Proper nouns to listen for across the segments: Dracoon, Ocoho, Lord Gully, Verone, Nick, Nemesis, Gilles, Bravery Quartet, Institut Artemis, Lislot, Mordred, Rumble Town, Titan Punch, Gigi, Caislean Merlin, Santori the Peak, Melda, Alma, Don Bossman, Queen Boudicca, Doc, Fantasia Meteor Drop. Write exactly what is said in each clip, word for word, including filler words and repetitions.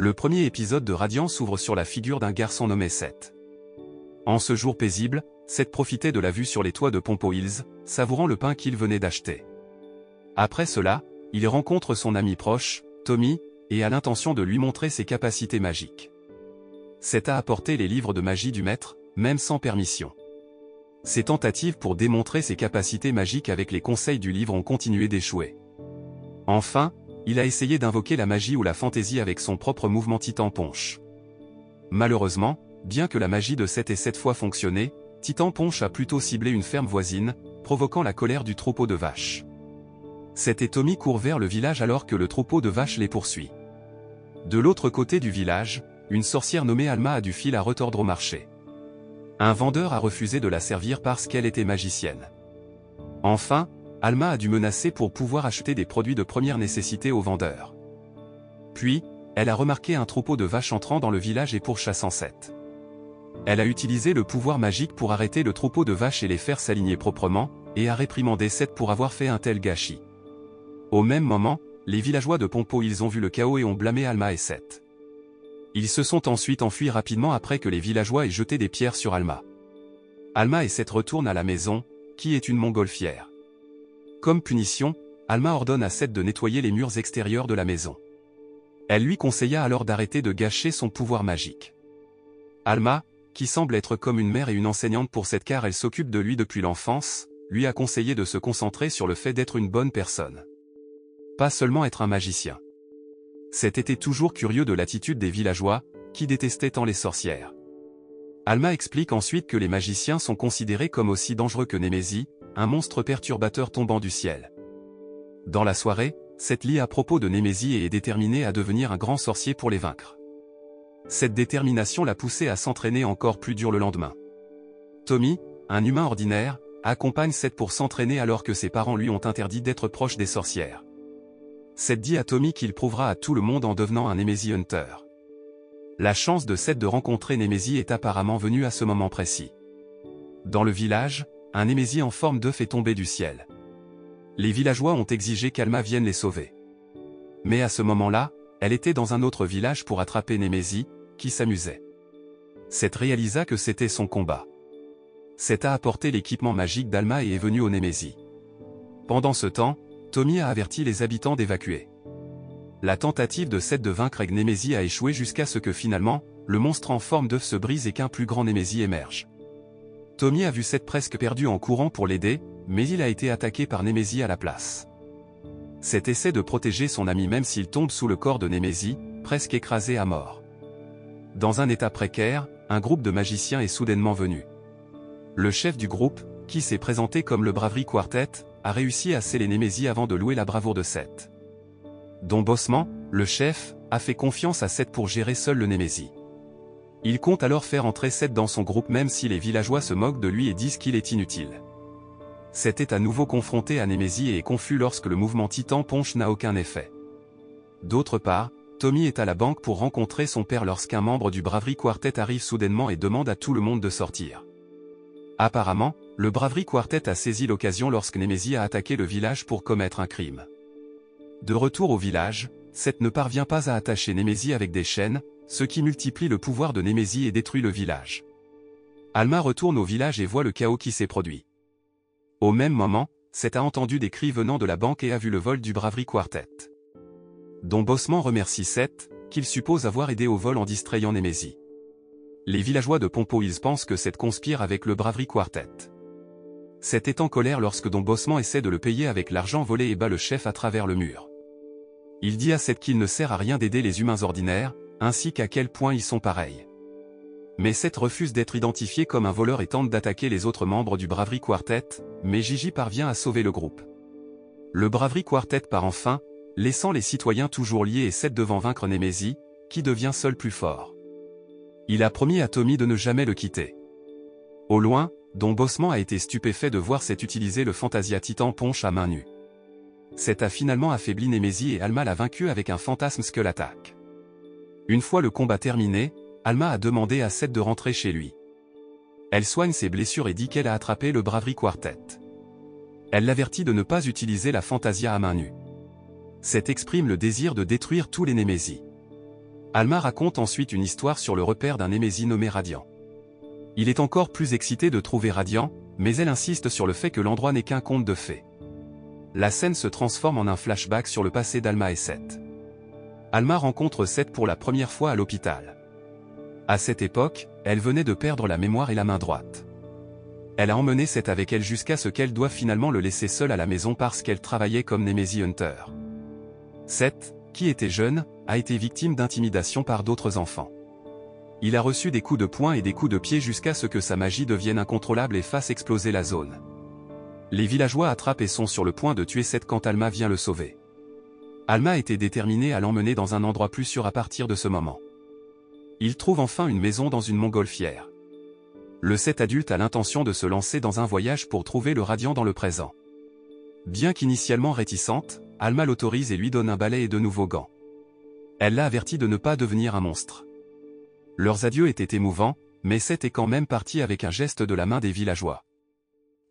Le premier épisode de Radiant s'ouvre sur la figure d'un garçon nommé Seth. En ce jour paisible, Seth profitait de la vue sur les toits de Pompo Hills, savourant le pain qu'il venait d'acheter. Après cela, il rencontre son ami proche, Tommy, et a l'intention de lui montrer ses capacités magiques. Seth a apporté les livres de magie du maître, même sans permission. Ses tentatives pour démontrer ses capacités magiques avec les conseils du livre ont continué d'échouer. Enfin, il a essayé d'invoquer la magie ou la fantaisie avec son propre mouvement Titan Punch. Malheureusement, bien que la magie de Seth ait sept fois fonctionné, Titan Punch a plutôt ciblé une ferme voisine, provoquant la colère du troupeau de vaches. Seth et Tommy courent vers le village alors que le troupeau de vaches les poursuit. De l'autre côté du village, une sorcière nommée Alma a du fil à retordre au marché. Un vendeur a refusé de la servir parce qu'elle était magicienne. Enfin, Alma a dû menacer pour pouvoir acheter des produits de première nécessité aux vendeurs. Puis, elle a remarqué un troupeau de vaches entrant dans le village et pourchassant Seth. Elle a utilisé le pouvoir magique pour arrêter le troupeau de vaches et les faire s'aligner proprement, et a réprimandé Seth pour avoir fait un tel gâchis. Au même moment, les villageois de Pompo Hills ont vu le chaos et ont blâmé Alma et Seth. Ils se sont ensuite enfuis rapidement après que les villageois aient jeté des pierres sur Alma. Alma et Seth retournent à la maison, qui est une montgolfière. Comme punition, Alma ordonne à Seth de nettoyer les murs extérieurs de la maison. Elle lui conseilla alors d'arrêter de gâcher son pouvoir magique. Alma, qui semble être comme une mère et une enseignante pour Seth car elle s'occupe de lui depuis l'enfance, lui a conseillé de se concentrer sur le fait d'être une bonne personne. Pas seulement être un magicien. Seth était toujours curieux de l'attitude des villageois, qui détestaient tant les sorcières. Alma explique ensuite que les magiciens sont considérés comme aussi dangereux que Nemesis, un monstre perturbateur tombant du ciel. Dans la soirée, Seth lit à propos de Nemesis et est déterminé à devenir un grand sorcier pour les vaincre. Cette détermination l'a poussé à s'entraîner encore plus dur le lendemain. Tommy, un humain ordinaire, accompagne Seth pour s'entraîner alors que ses parents lui ont interdit d'être proche des sorcières. Seth dit à Tommy qu'il prouvera à tout le monde en devenant un Nemesis Hunter. La chance de Seth de rencontrer Nemesis est apparemment venue à ce moment précis. Dans le village, un Nemesis en forme d'œuf est tombé du ciel. Les villageois ont exigé qu'Alma vienne les sauver. Mais à ce moment-là, elle était dans un autre village pour attraper Nemesis, qui s'amusait. Seth réalisa que c'était son combat. Seth a apporté l'équipement magique d'Alma et est venu au Nemesis. Pendant ce temps, Tommy a averti les habitants d'évacuer. La tentative de Seth de vaincre Egg Nemesis a échoué jusqu'à ce que finalement, le monstre en forme d'œuf se brise et qu'un plus grand Nemesis émerge. Tommy a vu Seth presque perdu en courant pour l'aider, mais il a été attaqué par Nemesis à la place. Seth essaie de protéger son ami même s'il tombe sous le corps de Nemesis, presque écrasé à mort. Dans un état précaire, un groupe de magiciens est soudainement venu. Le chef du groupe, qui s'est présenté comme le Bravery Quartet, a réussi à sceller Nemesis avant de louer la bravoure de Seth. Don Bossman, le chef, a fait confiance à Seth pour gérer seul le Nemesis. Il compte alors faire entrer Seth dans son groupe même si les villageois se moquent de lui et disent qu'il est inutile. Seth est à nouveau confronté à Nemesis et est confus lorsque le mouvement Titan Punch n'a aucun effet. D'autre part, Tommy est à la banque pour rencontrer son père lorsqu'un membre du Bravery Quartet arrive soudainement et demande à tout le monde de sortir. Apparemment, le Bravery Quartet a saisi l'occasion lorsque Nemesis a attaqué le village pour commettre un crime. De retour au village, Seth ne parvient pas à attacher Nemesis avec des chaînes, ce qui multiplie le pouvoir de Nemesis et détruit le village. Alma retourne au village et voit le chaos qui s'est produit. Au même moment, Seth a entendu des cris venant de la banque et a vu le vol du Bravery Quartet. Don Bossman remercie Seth, qu'il suppose avoir aidé au vol en distrayant Nemesis. Les villageois de Pompo Hills pensent que Seth conspire avec le Bravery Quartet. Seth est en colère lorsque Don Bossman essaie de le payer avec l'argent volé et bat le chef à travers le mur. Il dit à Seth qu'il ne sert à rien d'aider les humains ordinaires, ainsi qu'à quel point ils sont pareils. Mais Seth refuse d'être identifié comme un voleur et tente d'attaquer les autres membres du Bravery Quartet, mais Gigi parvient à sauver le groupe. Le Bravery Quartet part enfin, laissant les citoyens toujours liés et Seth devant vaincre Nemesis, qui devient seul plus fort. Il a promis à Tommy de ne jamais le quitter. Au loin, Don Bossman a été stupéfait de voir Seth utiliser le Fantasia Titan Punch à main nue. Seth a finalement affaibli Nemesis et Alma l'a vaincu avec un Phantasm Skull Attack. Une fois le combat terminé, Alma a demandé à Seth de rentrer chez lui. Elle soigne ses blessures et dit qu'elle a attrapé le Bravery Quartet. Elle l'avertit de ne pas utiliser la Fantasia à main nue. Seth exprime le désir de détruire tous les Nemesis. Alma raconte ensuite une histoire sur le repère d'un Nemesis nommé Radiant. Il est encore plus excité de trouver Radiant, mais elle insiste sur le fait que l'endroit n'est qu'un conte de fées. La scène se transforme en un flashback sur le passé d'Alma et Seth. Alma rencontre Seth pour la première fois à l'hôpital. À cette époque, elle venait de perdre la mémoire et la main droite. Elle a emmené Seth avec elle jusqu'à ce qu'elle doit finalement le laisser seul à la maison parce qu'elle travaillait comme Nemesis Hunter. Seth, qui était jeune, a été victime d'intimidation par d'autres enfants. Il a reçu des coups de poing et des coups de pied jusqu'à ce que sa magie devienne incontrôlable et fasse exploser la zone. Les villageois attrapent et sont sur le point de tuer Seth quand Alma vient le sauver. Alma était déterminée à l'emmener dans un endroit plus sûr à partir de ce moment. Il trouve enfin une maison dans une montgolfière. Le Seth adulte a l'intention de se lancer dans un voyage pour trouver le Radiant dans le présent. Bien qu'initialement réticente, Alma l'autorise et lui donne un balai et de nouveaux gants. Elle l'a averti de ne pas devenir un monstre. Leurs adieux étaient émouvants, mais Seth est quand même parti avec un geste de la main des villageois.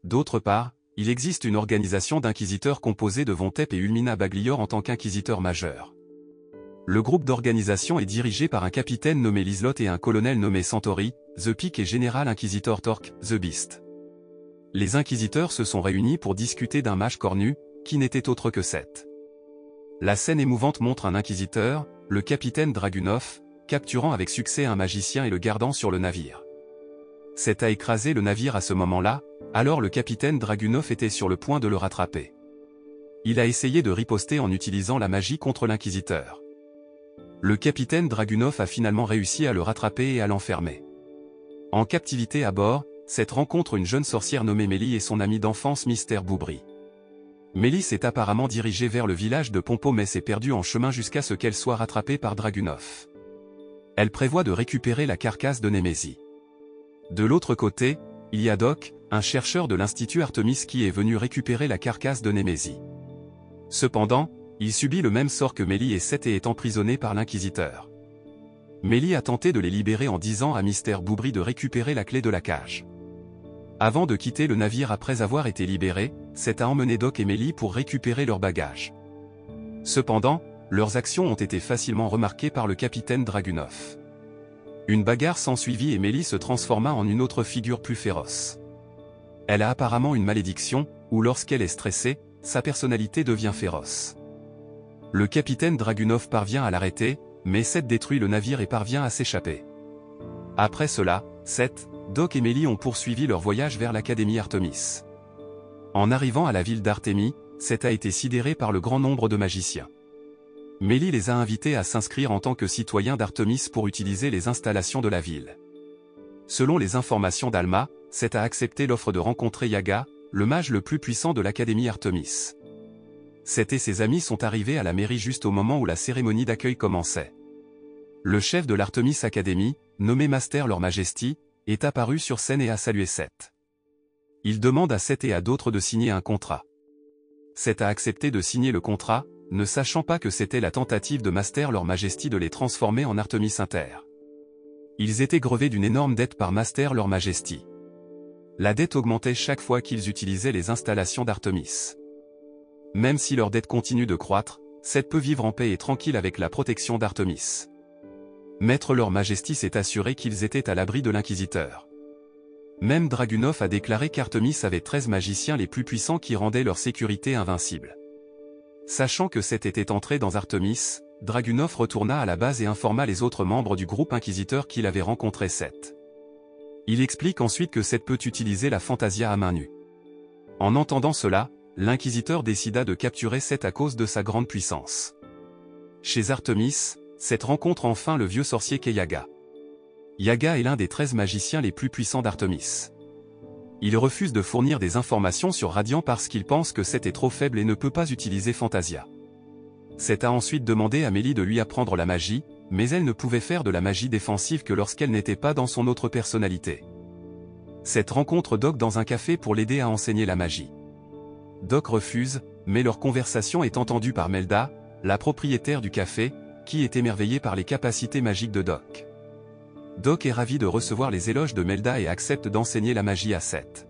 D'autre part, il existe une organisation d'inquisiteurs composée de Vontep et Ulmina Baglior en tant qu'inquisiteur majeur. Le groupe d'organisation est dirigé par un capitaine nommé Lislot et un colonel nommé Santori, The Peak et général inquisiteur Torque, The Beast. Les inquisiteurs se sont réunis pour discuter d'un mage cornu, qui n'était autre que Seth. La scène émouvante montre un inquisiteur, le capitaine Dragunov, capturant avec succès un magicien et le gardant sur le navire. Seth a écrasé le navire à ce moment-là, alors le capitaine Dragunov était sur le point de le rattraper. Il a essayé de riposter en utilisant la magie contre l'inquisiteur. Le capitaine Dragunov a finalement réussi à le rattraper et à l'enfermer. En captivité à bord, Seth rencontre une jeune sorcière nommée Mélie et son amie d'enfance Mystère Boubri. Mélie s'est apparemment dirigée vers le village de Pompo mais s'est perdue en chemin jusqu'à ce qu'elle soit rattrapée par Dragunov. Elle prévoit de récupérer la carcasse de Nemesis. De l'autre côté, il y a Doc, un chercheur de l'Institut Artemis qui est venu récupérer la carcasse de Nemesis. Cependant, il subit le même sort que Mélie et Seth et est emprisonné par l'inquisiteur. Mélie a tenté de les libérer en disant à Mystère Boubri de récupérer la clé de la cage. Avant de quitter le navire après avoir été libéré, Seth a emmené Doc et Mélie pour récupérer leurs bagages. Cependant, leurs actions ont été facilement remarquées par le capitaine Dragunov. Une bagarre s'ensuivit et Mélie se transforma en une autre figure plus féroce. Elle a apparemment une malédiction, où lorsqu'elle est stressée, sa personnalité devient féroce. Le capitaine Dragunov parvient à l'arrêter, mais Seth détruit le navire et parvient à s'échapper. Après cela, Seth, Doc et Mélie ont poursuivi leur voyage vers l'Académie Artemis. En arrivant à la ville d'Artémie, Seth a été sidéré par le grand nombre de magiciens. Mélie les a invités à s'inscrire en tant que citoyens d'Artemis pour utiliser les installations de la ville. Selon les informations d'Alma, Seth a accepté l'offre de rencontrer Yaga, le mage le plus puissant de l'Académie Artemis. Seth et ses amis sont arrivés à la mairie juste au moment où la cérémonie d'accueil commençait. Le chef de l'Artemis Academy, nommé Master Leur Majesty, est apparu sur scène et a salué Seth. Il demande à Seth et à d'autres de signer un contrat. Seth a accepté de signer le contrat, ne sachant pas que c'était la tentative de Master Leur Majesty de les transformer en Artemis Inter. Ils étaient grevés d'une énorme dette par Master Leur Majesty. La dette augmentait chaque fois qu'ils utilisaient les installations d'Artemis. Même si leur dette continue de croître, Seth peut vivre en paix et tranquille avec la protection d'Artemis. Maître Leur Majesté s'est assuré qu'ils étaient à l'abri de l'inquisiteur. Même Dragunov a déclaré qu'Artemis avait treize magiciens les plus puissants qui rendaient leur sécurité invincible. Sachant que Seth était entré dans Artemis, Dragunov retourna à la base et informa les autres membres du groupe inquisiteur qu'il avait rencontré Seth. Il explique ensuite que Seth peut utiliser la Fantasia à main nue. En entendant cela, l'inquisiteur décida de capturer Seth à cause de sa grande puissance. Chez Artemis, Seth rencontre enfin le vieux sorcier qu'est Yaga. Yaga est l'un des treize magiciens les plus puissants d'Artemis. Il refuse de fournir des informations sur Radiant parce qu'il pense que Seth est trop faible et ne peut pas utiliser Fantasia. Seth a ensuite demandé à Mélie de lui apprendre la magie, mais elle ne pouvait faire de la magie défensive que lorsqu'elle n'était pas dans son autre personnalité. Seth rencontre Doc dans un café pour l'aider à enseigner la magie. Doc refuse, mais leur conversation est entendue par Melda, la propriétaire du café, qui est émerveillée par les capacités magiques de Doc. Doc est ravi de recevoir les éloges de Melda et accepte d'enseigner la magie à Seth.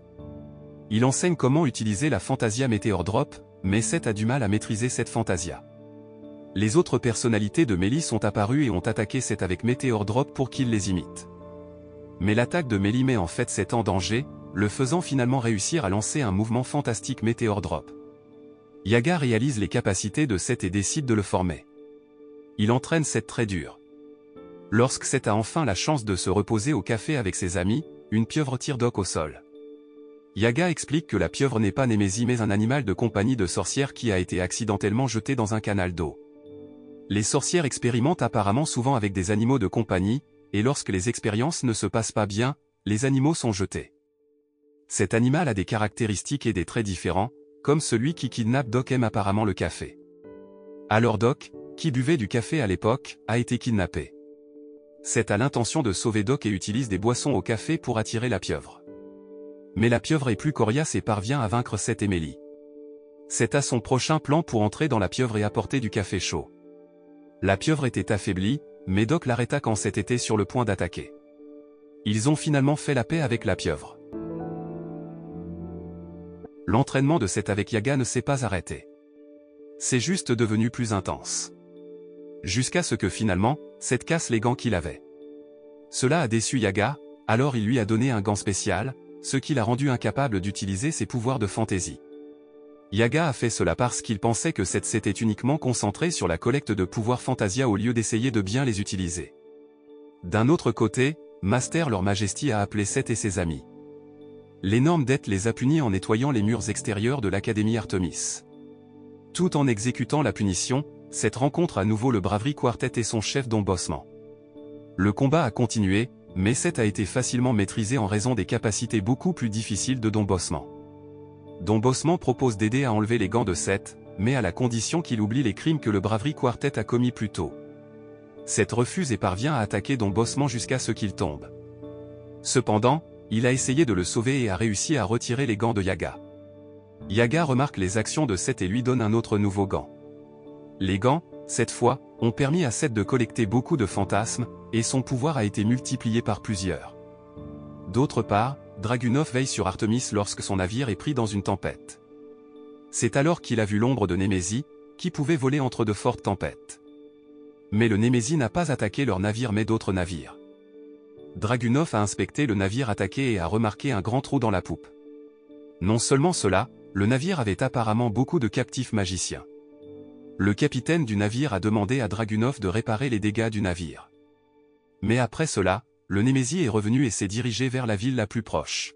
Il enseigne comment utiliser la Fantasia Meteor Drop, mais Seth a du mal à maîtriser cette Fantasia. Les autres personnalités de Mélie sont apparues et ont attaqué Seth avec Meteor Drop pour qu'il les imite. Mais l'attaque de Mélie met en fait Seth en danger, le faisant finalement réussir à lancer un mouvement fantastique Meteor Drop. Yaga réalise les capacités de Seth et décide de le former. Il entraîne Seth très dur. Lorsque Seth a enfin la chance de se reposer au café avec ses amis, une pieuvre tire Doc au sol. Yaga explique que la pieuvre n'est pas Nemesis mais un animal de compagnie de sorcière qui a été accidentellement jeté dans un canal d'eau. Les sorcières expérimentent apparemment souvent avec des animaux de compagnie, et lorsque les expériences ne se passent pas bien, les animaux sont jetés. Cet animal a des caractéristiques et des traits différents, comme celui qui kidnappe Doc aime apparemment le café. Alors Doc, qui buvait du café à l'époque, a été kidnappé. Seth a l'intention de sauver Doc et utilise des boissons au café pour attirer la pieuvre. Mais la pieuvre est plus coriace et parvient à vaincre Seth et Mélie. Seth a son prochain plan pour entrer dans la pieuvre et apporter du café chaud. La pieuvre était affaiblie, mais Doc l'arrêta quand Seth était sur le point d'attaquer. Ils ont finalement fait la paix avec la pieuvre. L'entraînement de Seth avec Yaga ne s'est pas arrêté. C'est juste devenu plus intense. Jusqu'à ce que finalement, Seth casse les gants qu'il avait. Cela a déçu Yaga, alors il lui a donné un gant spécial, ce qui l'a rendu incapable d'utiliser ses pouvoirs de fantaisie. Yaga a fait cela parce qu'il pensait que Seth s'était uniquement concentré sur la collecte de pouvoirs Fantasia au lieu d'essayer de bien les utiliser. D'un autre côté, Master Leur Majesty a appelé Seth et ses amis. L'énorme dette les a punis en nettoyant les murs extérieurs de l'Académie Artemis. Tout en exécutant la punition, Seth rencontre à nouveau le Bravery Quartet et son chef Don Bossman. Le combat a continué, mais Seth a été facilement maîtrisé en raison des capacités beaucoup plus difficiles de Don Bossman. Don Bossman propose d'aider à enlever les gants de Seth, mais à la condition qu'il oublie les crimes que le Bravery Quartet a commis plus tôt. Seth refuse et parvient à attaquer Don Bossman jusqu'à ce qu'il tombe. Cependant, il a essayé de le sauver et a réussi à retirer les gants de Yaga. Yaga remarque les actions de Seth et lui donne un autre nouveau gant. Les gants, cette fois, ont permis à Seth de collecter beaucoup de fantasmes, et son pouvoir a été multiplié par plusieurs. D'autre part, Dragunov veille sur Artemis lorsque son navire est pris dans une tempête. C'est alors qu'il a vu l'ombre de Nemesis, qui pouvait voler entre de fortes tempêtes. Mais le Nemesis n'a pas attaqué leur navire mais d'autres navires. Dragunov a inspecté le navire attaqué et a remarqué un grand trou dans la poupe. Non seulement cela, le navire avait apparemment beaucoup de captifs magiciens. Le capitaine du navire a demandé à Dragunov de réparer les dégâts du navire. Mais après cela, le Nemesis est revenu et s'est dirigé vers la ville la plus proche.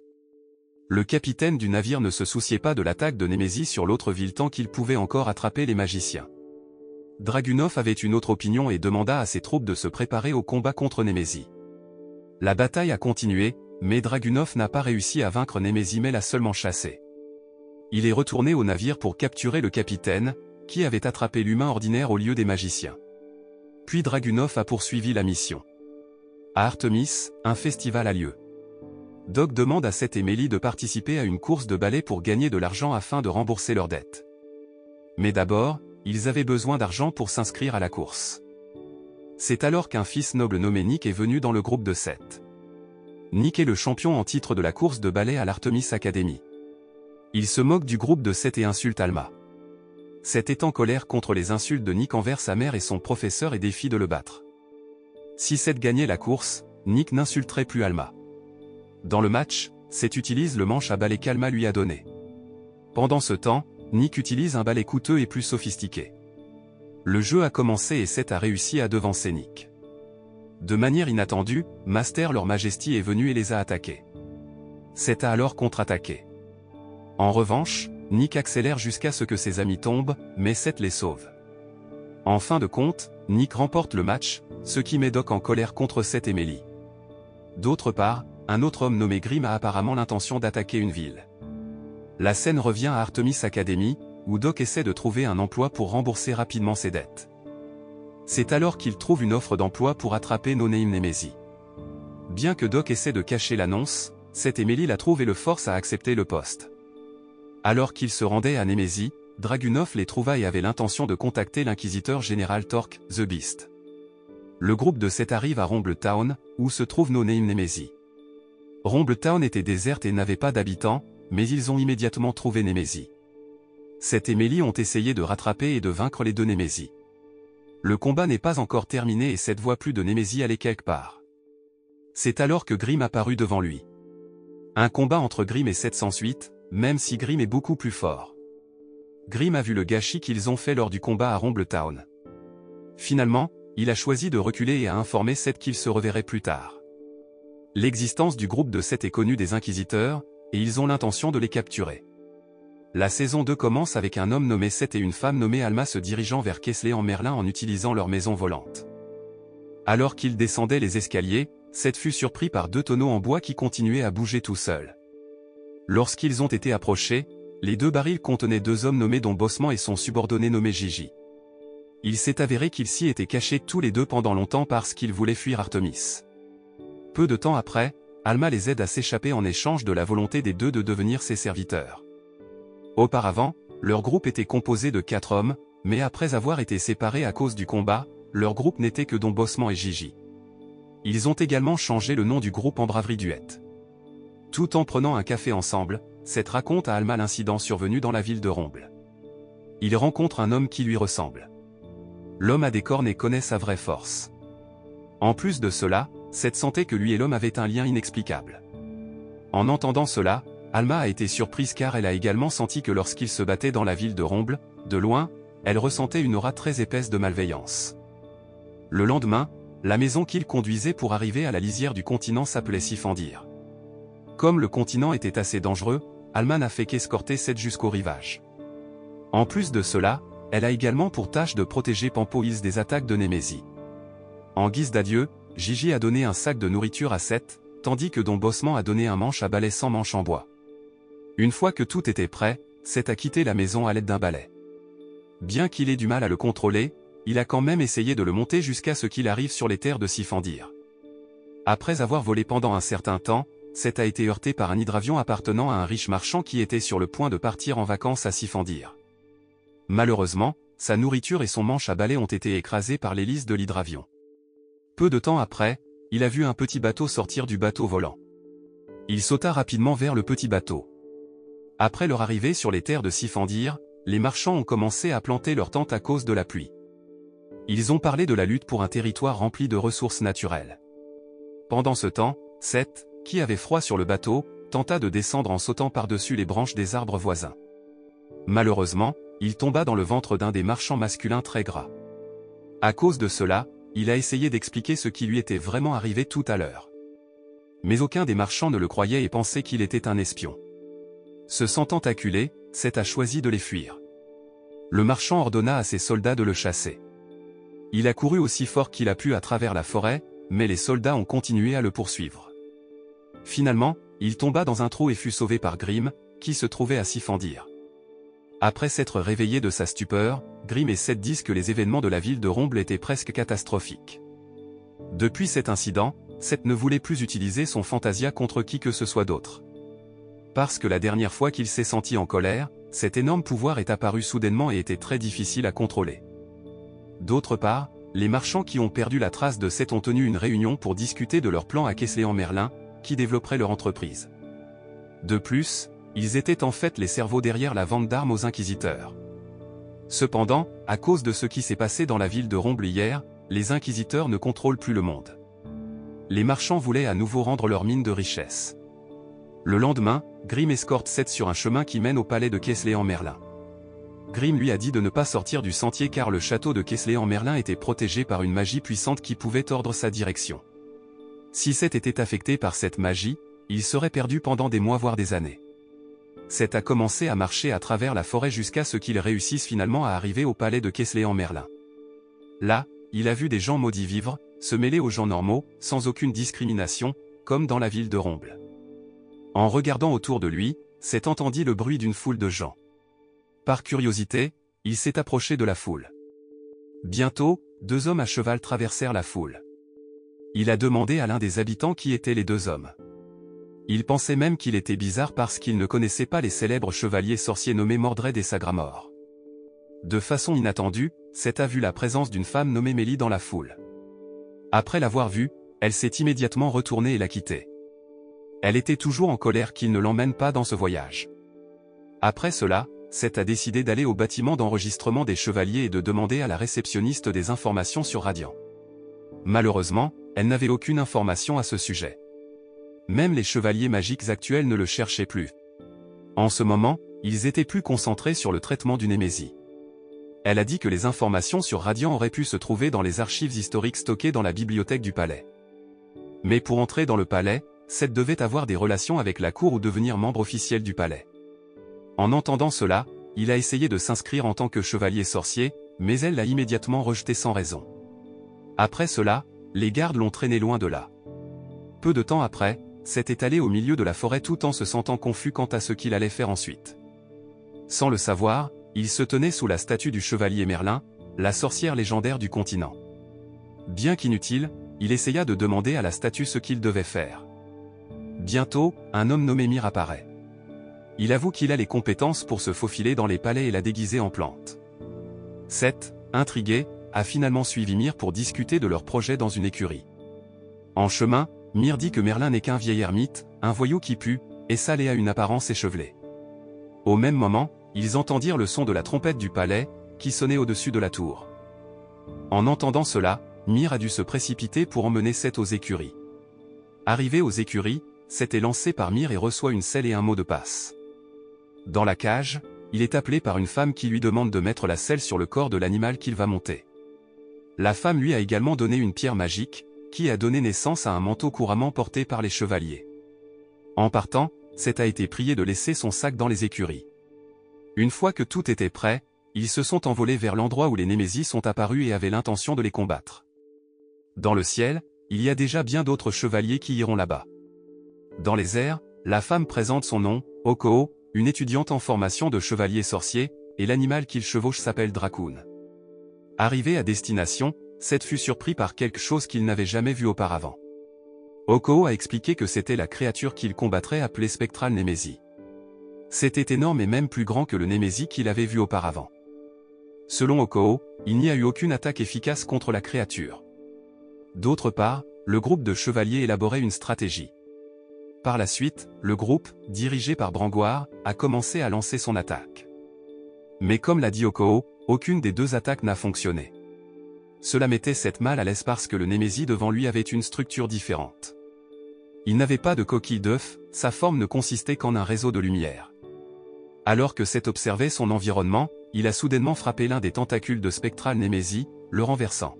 Le capitaine du navire ne se souciait pas de l'attaque de Nemesis sur l'autre ville tant qu'il pouvait encore attraper les magiciens. Dragunov avait une autre opinion et demanda à ses troupes de se préparer au combat contre Nemesis. La bataille a continué, mais Dragunov n'a pas réussi à vaincre Nemesis mais l'a seulement chassé. Il est retourné au navire pour capturer le capitaine, qui avait attrapé l'humain ordinaire au lieu des magiciens. Puis Dragunov a poursuivi la mission. À Artemis, un festival a lieu. Doc demande à Seth et Mélie de participer à une course de ballet pour gagner de l'argent afin de rembourser leurs dettes. Mais d'abord, ils avaient besoin d'argent pour s'inscrire à la course. C'est alors qu'un fils noble nommé Nick est venu dans le groupe de Seth. Nick est le champion en titre de la course de ballet à l'Artemis Academy. Il se moque du groupe de Seth et insulte Alma. Seth est en colère contre les insultes de Nick envers sa mère et son professeur et défie de le battre. Si Seth gagnait la course, Nick n'insulterait plus Alma. Dans le match, Seth utilise le manche à balai qu'Alma lui a donné. Pendant ce temps, Nick utilise un balai coûteux et plus sophistiqué. Le jeu a commencé et Seth a réussi à devancer Nick. De manière inattendue, Master Leur Majesty est venu et les a attaqués. Seth a alors contre-attaqué. En revanche, Nick accélère jusqu'à ce que ses amis tombent, mais Seth les sauve. En fin de compte, Nick remporte le match, ce qui met Doc en colère contre Seth et Mélie. D'autre part, un autre homme nommé Grimm a apparemment l'intention d'attaquer une ville. La scène revient à Artemis Academy, où Doc essaie de trouver un emploi pour rembourser rapidement ses dettes. C'est alors qu'il trouve une offre d'emploi pour attraper No Name Nemesis. Bien que Doc essaie de cacher l'annonce, Seth et Mélie la trouvent et le forcent à accepter le poste. Alors qu'ils se rendaient à Nemesis, Dragunov les trouva et avait l'intention de contacter l'inquisiteur général Torque, The Beast. Le groupe de Seth arrive à Rumble Town, où se trouve No Name Nemesis. Rumble Town était déserte et n'avait pas d'habitants, mais ils ont immédiatement trouvé Nemesis. Seth et Mélie ont essayé de rattraper et de vaincre les deux Nemesis. Le combat n'est pas encore terminé et Seth voit plus de Nemesis aller quelque part. C'est alors que Grimm apparut devant lui. Un combat entre Grimm et Seth s'ensuit, même si Grimm est beaucoup plus fort. Grimm a vu le gâchis qu'ils ont fait lors du combat à Rumble Town. Finalement, il a choisi de reculer et a informé Seth qu'il se reverrait plus tard. L'existence du groupe de Seth est connue des Inquisiteurs, et ils ont l'intention de les capturer. La saison deux commence avec un homme nommé Seth et une femme nommée Alma se dirigeant vers Caislean Merlin en utilisant leur maison volante. Alors qu'ils descendaient les escaliers, Seth fut surpris par deux tonneaux en bois qui continuaient à bouger tout seuls. Lorsqu'ils ont été approchés, les deux barils contenaient deux hommes nommés Don Bossman et son subordonné nommé Gigi. Il s'est avéré qu'ils s'y étaient cachés tous les deux pendant longtemps parce qu'ils voulaient fuir Artemis. Peu de temps après, Alma les aide à s'échapper en échange de la volonté des deux de devenir ses serviteurs. Auparavant, leur groupe était composé de quatre hommes, mais après avoir été séparés à cause du combat, leur groupe n'était que Don Bossman et Gigi. Ils ont également changé le nom du groupe en Bravery Duet. Tout en prenant un café ensemble, Seth raconte à Alma l'incident survenu dans la ville de Rumble. Il rencontre un homme qui lui ressemble. L'homme a des cornes et connaît sa vraie force. En plus de cela, Seth sentait que lui et l'homme avaient un lien inexplicable. En entendant cela, Alma a été surprise car elle a également senti que lorsqu'ils se battaient dans la ville de Rumble, de loin, elle ressentait une aura très épaisse de malveillance. Le lendemain, la maison qu'ils conduisaient pour arriver à la lisière du continent s'appelait Cyfandir. Comme le continent était assez dangereux, Alma n'a fait qu'escorter Seth jusqu'au rivage. En plus de cela, elle a également pour tâche de protéger Pampoïs des attaques de Nemesis. En guise d'adieu, Gigi a donné un sac de nourriture à Seth, tandis que Don Bossman a donné un manche à balai sans manche en bois. Une fois que tout était prêt, Seth a quitté la maison à l'aide d'un balai. Bien qu'il ait du mal à le contrôler, il a quand même essayé de le monter jusqu'à ce qu'il arrive sur les terres de Cyfandir. Après avoir volé pendant un certain temps, Seth a été heurté par un hydravion appartenant à un riche marchand qui était sur le point de partir en vacances à Cyfandir. Malheureusement, sa nourriture et son manche à balai ont été écrasés par l'hélice de l'hydravion. Peu de temps après, il a vu un petit bateau sortir du bateau volant. Il sauta rapidement vers le petit bateau. Après leur arrivée sur les terres de Cyfandir, les marchands ont commencé à planter leurs tentes à cause de la pluie. Ils ont parlé de la lutte pour un territoire rempli de ressources naturelles. Pendant ce temps, Seth, qui avait froid sur le bateau, tenta de descendre en sautant par-dessus les branches des arbres voisins. Malheureusement, il tomba dans le ventre d'un des marchands masculins très gras. À cause de cela, il a essayé d'expliquer ce qui lui était vraiment arrivé tout à l'heure. Mais aucun des marchands ne le croyait et pensait qu'il était un espion. Se sentant acculé, Seth a choisi de les fuir. Le marchand ordonna à ses soldats de le chasser. Il a couru aussi fort qu'il a pu à travers la forêt, mais les soldats ont continué à le poursuivre. Finalement, il tomba dans un trou et fut sauvé par Grimm, qui se trouvait à Cyfandir. Après s'être réveillé de sa stupeur, Grimm et Seth disent que les événements de la ville de Rumble étaient presque catastrophiques. Depuis cet incident, Seth ne voulait plus utiliser son fantasia contre qui que ce soit d'autre. Parce que la dernière fois qu'il s'est senti en colère, cet énorme pouvoir est apparu soudainement et était très difficile à contrôler. D'autre part, les marchands qui ont perdu la trace de Seth ont tenu une réunion pour discuter de leur plan à Caislean Merlin, qui développerait leur entreprise. De plus, ils étaient en fait les cerveaux derrière la vente d'armes aux inquisiteurs. Cependant, à cause de ce qui s'est passé dans la ville de Rumble hier, les inquisiteurs ne contrôlent plus le monde. Les marchands voulaient à nouveau rendre leur mine de richesse. Le lendemain, Grimm escorte Seth sur un chemin qui mène au palais de Caislean Merlin. Grimm lui a dit de ne pas sortir du sentier car le château de Caislean Merlin était protégé par une magie puissante qui pouvait tordre sa direction. Si Seth était affecté par cette magie, il serait perdu pendant des mois voire des années. Seth a commencé à marcher à travers la forêt jusqu'à ce qu'il réussisse finalement à arriver au palais de Caislean Merlin. Là, il a vu des gens maudits vivre, se mêler aux gens normaux, sans aucune discrimination, comme dans la ville de Rumble. En regardant autour de lui, Seth entendit le bruit d'une foule de gens. Par curiosité, il s'est approché de la foule. Bientôt, deux hommes à cheval traversèrent la foule. Il a demandé à l'un des habitants qui étaient les deux hommes. Il pensait même qu'il était bizarre parce qu'il ne connaissait pas les célèbres chevaliers sorciers nommés Mordred et Sagramor. De façon inattendue, Seth a vu la présence d'une femme nommée Mélie dans la foule. Après l'avoir vue, elle s'est immédiatement retournée et l'a quitté. Elle était toujours en colère qu'il ne l'emmène pas dans ce voyage. Après cela, Seth a décidé d'aller au bâtiment d'enregistrement des chevaliers et de demander à la réceptionniste des informations sur Radiant. Malheureusement, elle n'avait aucune information à ce sujet. Même les chevaliers magiques actuels ne le cherchaient plus. En ce moment, ils étaient plus concentrés sur le traitement du Némésis. Elle a dit que les informations sur Radiant auraient pu se trouver dans les archives historiques stockées dans la bibliothèque du palais. Mais pour entrer dans le palais, Seth devait avoir des relations avec la cour ou devenir membre officiel du palais. En entendant cela, il a essayé de s'inscrire en tant que chevalier sorcier, mais elle l'a immédiatement rejeté sans raison. Après cela, les gardes l'ont traîné loin de là. Peu de temps après, Seth est allé au milieu de la forêt tout en se sentant confus quant à ce qu'il allait faire ensuite. Sans le savoir, il se tenait sous la statue du chevalier Merlin, la sorcière légendaire du continent. Bien qu'inutile, il essaya de demander à la statue ce qu'il devait faire. Bientôt, un homme nommé Myr apparaît. Il avoue qu'il a les compétences pour se faufiler dans les palais et la déguiser en plante. Seth, intrigué, a finalement suivi Myr pour discuter de leur projet dans une écurie. En chemin, Myr dit que Merlin n'est qu'un vieil ermite, un voyou qui pue, est sale et a une apparence échevelée. Au même moment, ils entendirent le son de la trompette du palais, qui sonnait au-dessus de la tour. En entendant cela, Myr a dû se précipiter pour emmener Seth aux écuries. Arrivé aux écuries, Seth est lancé par Myr et reçoit une selle et un mot de passe. Dans la cage, il est appelé par une femme qui lui demande de mettre la selle sur le corps de l'animal qu'il va monter. La femme lui a également donné une pierre magique, qui a donné naissance à un manteau couramment porté par les chevaliers. En partant, Seth a été prié de laisser son sac dans les écuries. Une fois que tout était prêt, ils se sont envolés vers l'endroit où les Némésis sont apparus et avaient l'intention de les combattre. Dans le ciel, il y a déjà bien d'autres chevaliers qui iront là-bas. Dans les airs, la femme présente son nom, Ocoho, une étudiante en formation de chevalier sorcier, et l'animal qu'il chevauche s'appelle Dracoon. Arrivé à destination, Seth fut surpris par quelque chose qu'il n'avait jamais vu auparavant. Ocoho a expliqué que c'était la créature qu'il combattrait appelée Spectral Nemesis. C'était énorme et même plus grand que le Némésis qu'il avait vu auparavant. Selon Ocoho, il n'y a eu aucune attaque efficace contre la créature. D'autre part, le groupe de chevaliers élaborait une stratégie. Par la suite, le groupe, dirigé par Brangwain, a commencé à lancer son attaque. Mais comme l'a dit Ocoho, aucune des deux attaques n'a fonctionné. Cela mettait Seth mal à l'aise parce que le Némésis devant lui avait une structure différente. Il n'avait pas de coquille d'œuf, sa forme ne consistait qu'en un réseau de lumière. Alors que Seth observait son environnement, il a soudainement frappé l'un des tentacules de Spectral Nemesis, le renversant.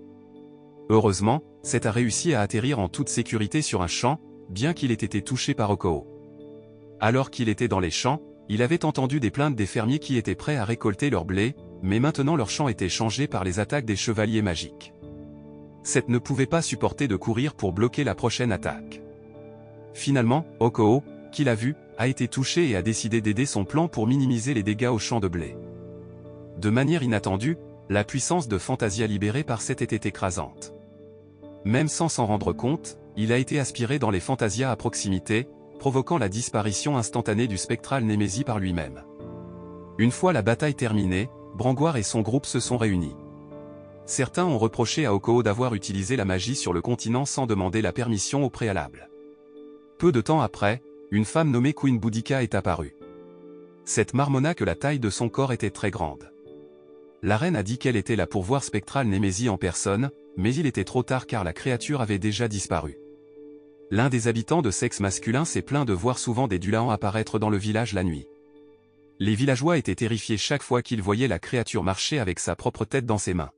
Heureusement, Seth a réussi à atterrir en toute sécurité sur un champ, bien qu'il ait été touché par Ocoho. Alors qu'il était dans les champs, il avait entendu des plaintes des fermiers qui étaient prêts à récolter leur blé, mais maintenant leur champ était changé par les attaques des chevaliers magiques. Seth ne pouvait pas supporter de courir pour bloquer la prochaine attaque. Finalement, Ocoho, qui l'a vu, a été touché et a décidé d'aider son plan pour minimiser les dégâts au champ de blé. De manière inattendue, la puissance de Fantasia libérée par Seth était écrasante. Même sans s'en rendre compte, il a été aspiré dans les Fantasia à proximité, provoquant la disparition instantanée du Spectral Nemesis par lui-même. Une fois la bataille terminée, Brangwain et son groupe se sont réunis. Certains ont reproché à Ocoho d'avoir utilisé la magie sur le continent sans demander la permission au préalable. Peu de temps après, une femme nommée Queen Boudicca est apparue. Cette marmonna que la taille de son corps était très grande. La reine a dit qu'elle était là pour voir Spectral Nemesis en personne, mais il était trop tard car la créature avait déjà disparu. L'un des habitants de sexe masculin s'est plaint de voir souvent des dulans apparaître dans le village la nuit. Les villageois étaient terrifiés chaque fois qu'ils voyaient la créature marcher avec sa propre tête dans ses mains.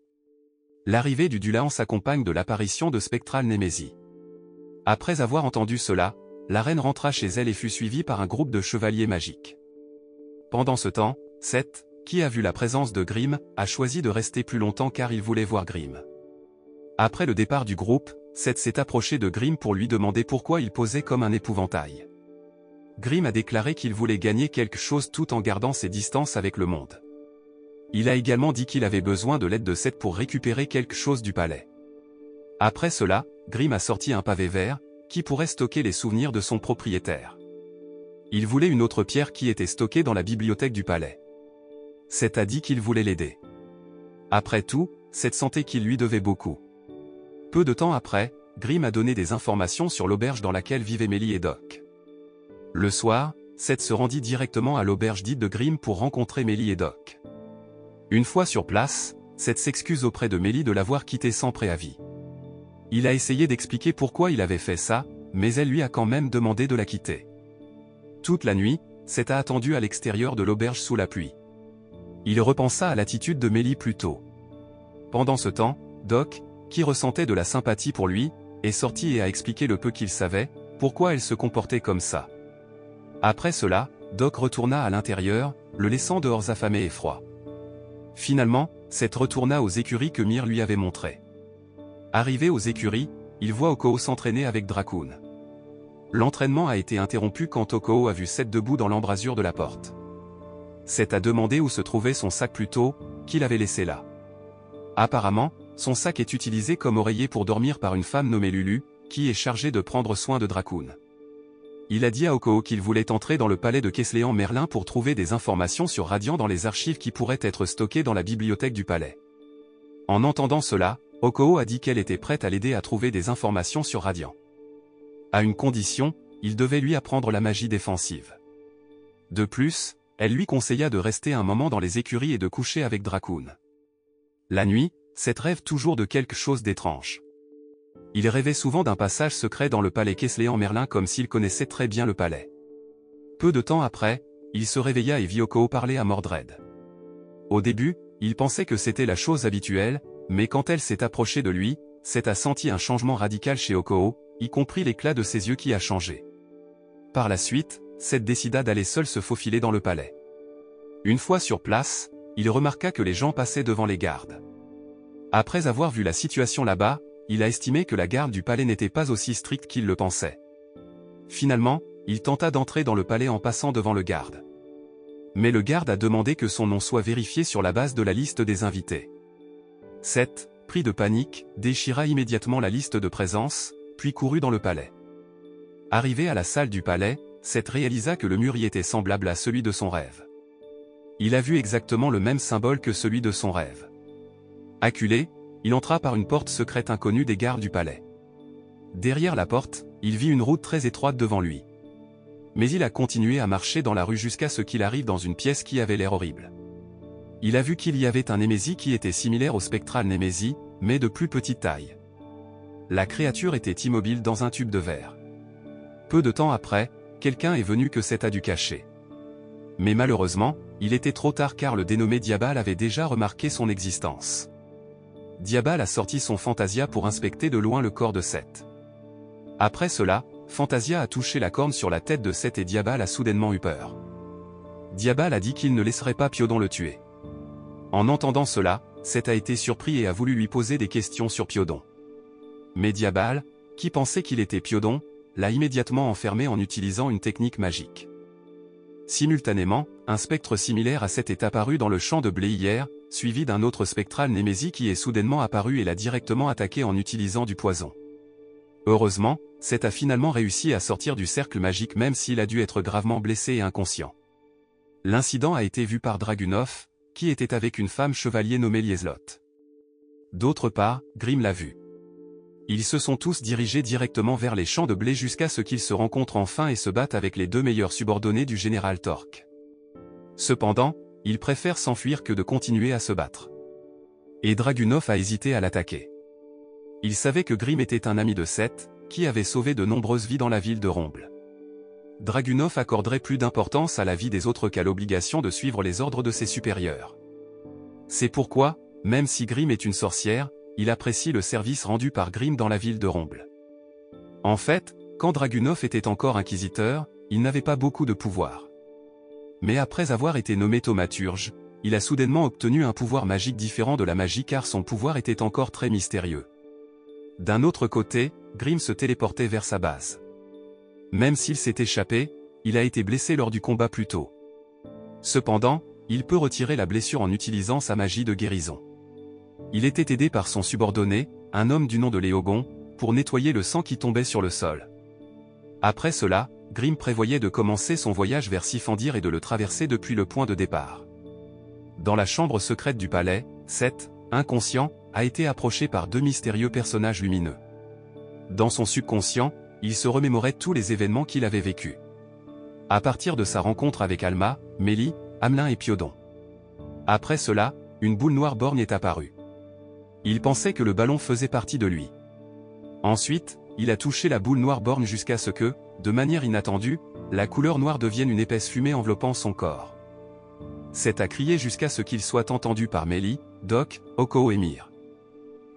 L'arrivée du dulan s'accompagne de l'apparition de Spectral Nemesis. Après avoir entendu cela, la reine rentra chez elle et fut suivie par un groupe de chevaliers magiques. Pendant ce temps, Seth, qui a vu la présence de Grimm, a choisi de rester plus longtemps car il voulait voir Grimm. Après le départ du groupe, Seth s'est approché de Grimm pour lui demander pourquoi il posait comme un épouvantail. Grimm a déclaré qu'il voulait gagner quelque chose tout en gardant ses distances avec le monde. Il a également dit qu'il avait besoin de l'aide de Seth pour récupérer quelque chose du palais. Après cela, Grimm a sorti un pavé vert, qui pourrait stocker les souvenirs de son propriétaire. Il voulait une autre pierre qui était stockée dans la bibliothèque du palais. Seth a dit qu'il voulait l'aider. Après tout, Seth sentait qu'il lui devait beaucoup. Peu de temps après, Grimm a donné des informations sur l'auberge dans laquelle vivaient Mélie et Doc. Le soir, Seth se rendit directement à l'auberge dite de Grimm pour rencontrer Mélie et Doc. Une fois sur place, Seth s'excuse auprès de Mélie de l'avoir quitté sans préavis. Il a essayé d'expliquer pourquoi il avait fait ça, mais elle lui a quand même demandé de la quitter. Toute la nuit, Seth a attendu à l'extérieur de l'auberge sous la pluie. Il repensa à l'attitude de Mélie plus tôt. Pendant ce temps, Doc, qui ressentait de la sympathie pour lui, est sorti et a expliqué le peu qu'il savait, pourquoi elle se comportait comme ça. Après cela, Doc retourna à l'intérieur, le laissant dehors affamé et froid. Finalement, Seth retourna aux écuries que Myr lui avait montrées. Arrivé aux écuries, il voit Ocoho s'entraîner avec Dracoon. L'entraînement a été interrompu quand Ocoho a vu Seth debout dans l'embrasure de la porte. Seth a demandé où se trouvait son sac plus tôt, qu'il avait laissé là. Apparemment, son sac est utilisé comme oreiller pour dormir par une femme nommée Lulu, qui est chargée de prendre soin de Dracoon. Il a dit à Ocoho qu'il voulait entrer dans le palais de Caislean Merlin pour trouver des informations sur Radiant dans les archives qui pourraient être stockées dans la bibliothèque du palais. En entendant cela, Ocoho a dit qu'elle était prête à l'aider à trouver des informations sur Radiant. À une condition, il devait lui apprendre la magie défensive. De plus, elle lui conseilla de rester un moment dans les écuries et de coucher avec Dracoon. La nuit, Seth rêve toujours de quelque chose d'étrange. Il rêvait souvent d'un passage secret dans le palais Caislean Merlin comme s'il connaissait très bien le palais. Peu de temps après, il se réveilla et vit Ocoho parler à Mordred. Au début, il pensait que c'était la chose habituelle, mais quand elle s'est approchée de lui, Seth a senti un changement radical chez Ocoho, y compris l'éclat de ses yeux qui a changé. Par la suite, Seth décida d'aller seul se faufiler dans le palais. Une fois sur place, il remarqua que les gens passaient devant les gardes. Après avoir vu la situation là-bas, il a estimé que la garde du palais n'était pas aussi stricte qu'il le pensait. Finalement, il tenta d'entrer dans le palais en passant devant le garde. Mais le garde a demandé que son nom soit vérifié sur la base de la liste des invités. Seth, pris de panique, déchira immédiatement la liste de présence, puis courut dans le palais. Arrivé à la salle du palais, Seth réalisa que le mur y était semblable à celui de son rêve. Il a vu exactement le même symbole que celui de son rêve. Acculé, il entra par une porte secrète inconnue des gardes du palais. Derrière la porte, il vit une route très étroite devant lui. Mais il a continué à marcher dans la rue jusqu'à ce qu'il arrive dans une pièce qui avait l'air horrible. Il a vu qu'il y avait un Nemesis qui était similaire au Spectral Nemesis, mais de plus petite taille. La créature était immobile dans un tube de verre. Peu de temps après, quelqu'un est venu que Seth a dû cacher. Mais malheureusement, il était trop tard car le dénommé Diabolo avait déjà remarqué son existence. Diabolo a sorti son Fantasia pour inspecter de loin le corps de Seth. Après cela, Fantasia a touché la corne sur la tête de Seth et Diabolo a soudainement eu peur. Diabolo a dit qu'il ne laisserait pas Piodon le tuer. En entendant cela, Seth a été surpris et a voulu lui poser des questions sur Piodon. Mais Diabolo, qui pensait qu'il était Piodon, l'a immédiatement enfermé en utilisant une technique magique. Simultanément, un spectre similaire à Seth est apparu dans le champ de blé hier, suivi d'un autre spectral Nemesis qui est soudainement apparu et l'a directement attaqué en utilisant du poison. Heureusement, Seth a finalement réussi à sortir du cercle magique même s'il a dû être gravement blessé et inconscient. L'incident a été vu par Dragunov, qui était avec une femme chevalier nommée Lieslotte. D'autre part, Grimm l'a vu. Ils se sont tous dirigés directement vers les champs de blé jusqu'à ce qu'ils se rencontrent enfin et se battent avec les deux meilleurs subordonnés du général Torque. Cependant, ils préfèrent s'enfuir que de continuer à se battre. Et Dragunov a hésité à l'attaquer. Il savait que Grimm était un ami de Seth, qui avait sauvé de nombreuses vies dans la ville de Rumble. Dragunov accorderait plus d'importance à la vie des autres qu'à l'obligation de suivre les ordres de ses supérieurs. C'est pourquoi, même si Grimm est une sorcière, il apprécie le service rendu par Grimm dans la ville de Rumble. En fait, quand Dragunov était encore inquisiteur, il n'avait pas beaucoup de pouvoir. Mais après avoir été nommé thaumaturge, il a soudainement obtenu un pouvoir magique différent de la magie car son pouvoir était encore très mystérieux. D'un autre côté, Grimm se téléportait vers sa base. Même s'il s'est échappé, il a été blessé lors du combat plus tôt. Cependant, il peut retirer la blessure en utilisant sa magie de guérison. Il était aidé par son subordonné, un homme du nom de Léogon, pour nettoyer le sang qui tombait sur le sol. Après cela, Grimm prévoyait de commencer son voyage vers Cyfandir et de le traverser depuis le point de départ. Dans la chambre secrète du palais, Seth, inconscient, a été approché par deux mystérieux personnages lumineux. Dans son subconscient, il se remémorait tous les événements qu'il avait vécus. à partir de sa rencontre avec Alma, Mélie, Hamelin et Piodon. Après cela, une boule noire borgne est apparue. Il pensait que le ballon faisait partie de lui. Ensuite, il a touché la boule noire borgne jusqu'à ce que, de manière inattendue, la couleur noire devienne une épaisse fumée enveloppant son corps. C'est à crier jusqu'à ce qu'il soit entendu par Mélie, Doc, Ocoho et Myr.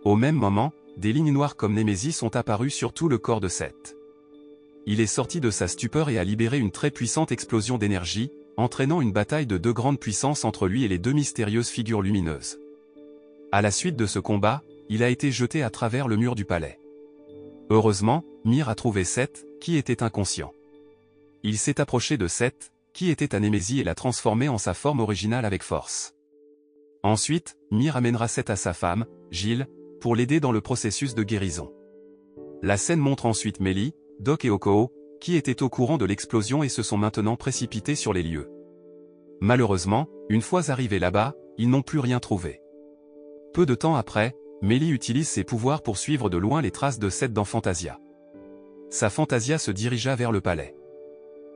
Au même moment, des lignes noires comme Nemesis sont apparues sur tout le corps de Seth. Il est sorti de sa stupeur et a libéré une très puissante explosion d'énergie, entraînant une bataille de deux grandes puissances entre lui et les deux mystérieuses figures lumineuses. À la suite de ce combat, il a été jeté à travers le mur du palais. Heureusement, Myr a trouvé Seth, qui était inconscient. Il s'est approché de Seth, qui était à Nemesis et l'a transformé en sa forme originale avec force. Ensuite, Myr amènera Seth à sa femme, Gilles, pour l'aider dans le processus de guérison. La scène montre ensuite Mélie, Doc et Ocoho, qui étaient au courant de l'explosion et se sont maintenant précipités sur les lieux. Malheureusement, une fois arrivés là-bas, ils n'ont plus rien trouvé. Peu de temps après, Mélie utilise ses pouvoirs pour suivre de loin les traces de Seth dans Fantasia. Sa Fantasia se dirigea vers le palais.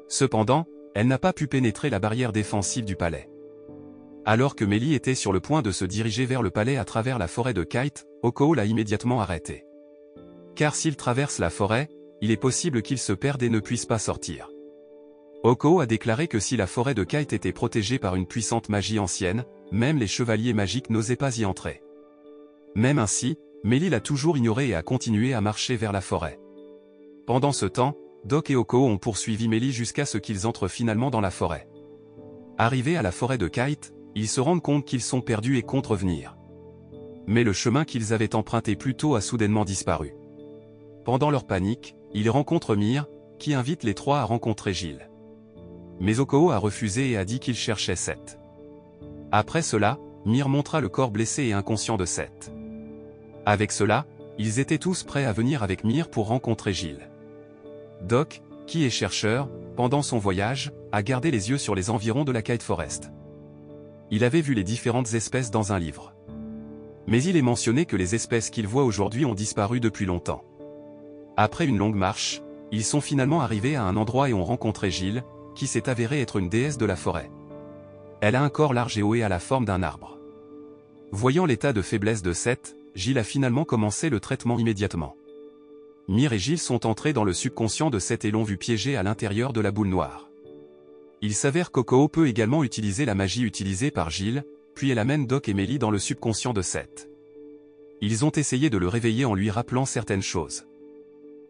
Cependant, elle n'a pas pu pénétrer la barrière défensive du palais. Alors que Mélie était sur le point de se diriger vers le palais à travers la forêt de Kite, Ocoho l'a immédiatement arrêté. Car s'il traverse la forêt, il est possible qu'il se perde et ne puisse pas sortir. Ocoho a déclaré que si la forêt de Kite était protégée par une puissante magie ancienne, même les chevaliers magiques n'osaient pas y entrer. Même ainsi, Mélie l'a toujours ignoré et a continué à marcher vers la forêt. Pendant ce temps, Doc et Ocoho ont poursuivi Mélie jusqu'à ce qu'ils entrent finalement dans la forêt. Arrivés à la forêt de Kite, ils se rendent compte qu'ils sont perdus et comptent revenir. Mais le chemin qu'ils avaient emprunté plus tôt a soudainement disparu. Pendant leur panique, ils rencontrent Myr, qui invite les trois à rencontrer Gilles. Mais Ocoho a refusé et a dit qu'il cherchait Seth. Après cela, Myr montra le corps blessé et inconscient de Seth. Avec cela, ils étaient tous prêts à venir avec Myr pour rencontrer Gilles. Doc, qui est chercheur, pendant son voyage, a gardé les yeux sur les environs de la Kite Forest. Il avait vu les différentes espèces dans un livre. Mais il est mentionné que les espèces qu'il voit aujourd'hui ont disparu depuis longtemps. Après une longue marche, ils sont finalement arrivés à un endroit et ont rencontré Gilles, qui s'est avérée être une déesse de la forêt. Elle a un corps large et haut et a la forme d'un arbre. Voyant l'état de faiblesse de Seth, Gilles a finalement commencé le traitement immédiatement. Myr et Gilles sont entrés dans le subconscient de Seth et l'ont vu piégé à l'intérieur de la boule noire. Il s'avère qu'Ocoho peut également utiliser la magie utilisée par Gilles, puis elle amène Doc et Mélie dans le subconscient de Seth. Ils ont essayé de le réveiller en lui rappelant certaines choses.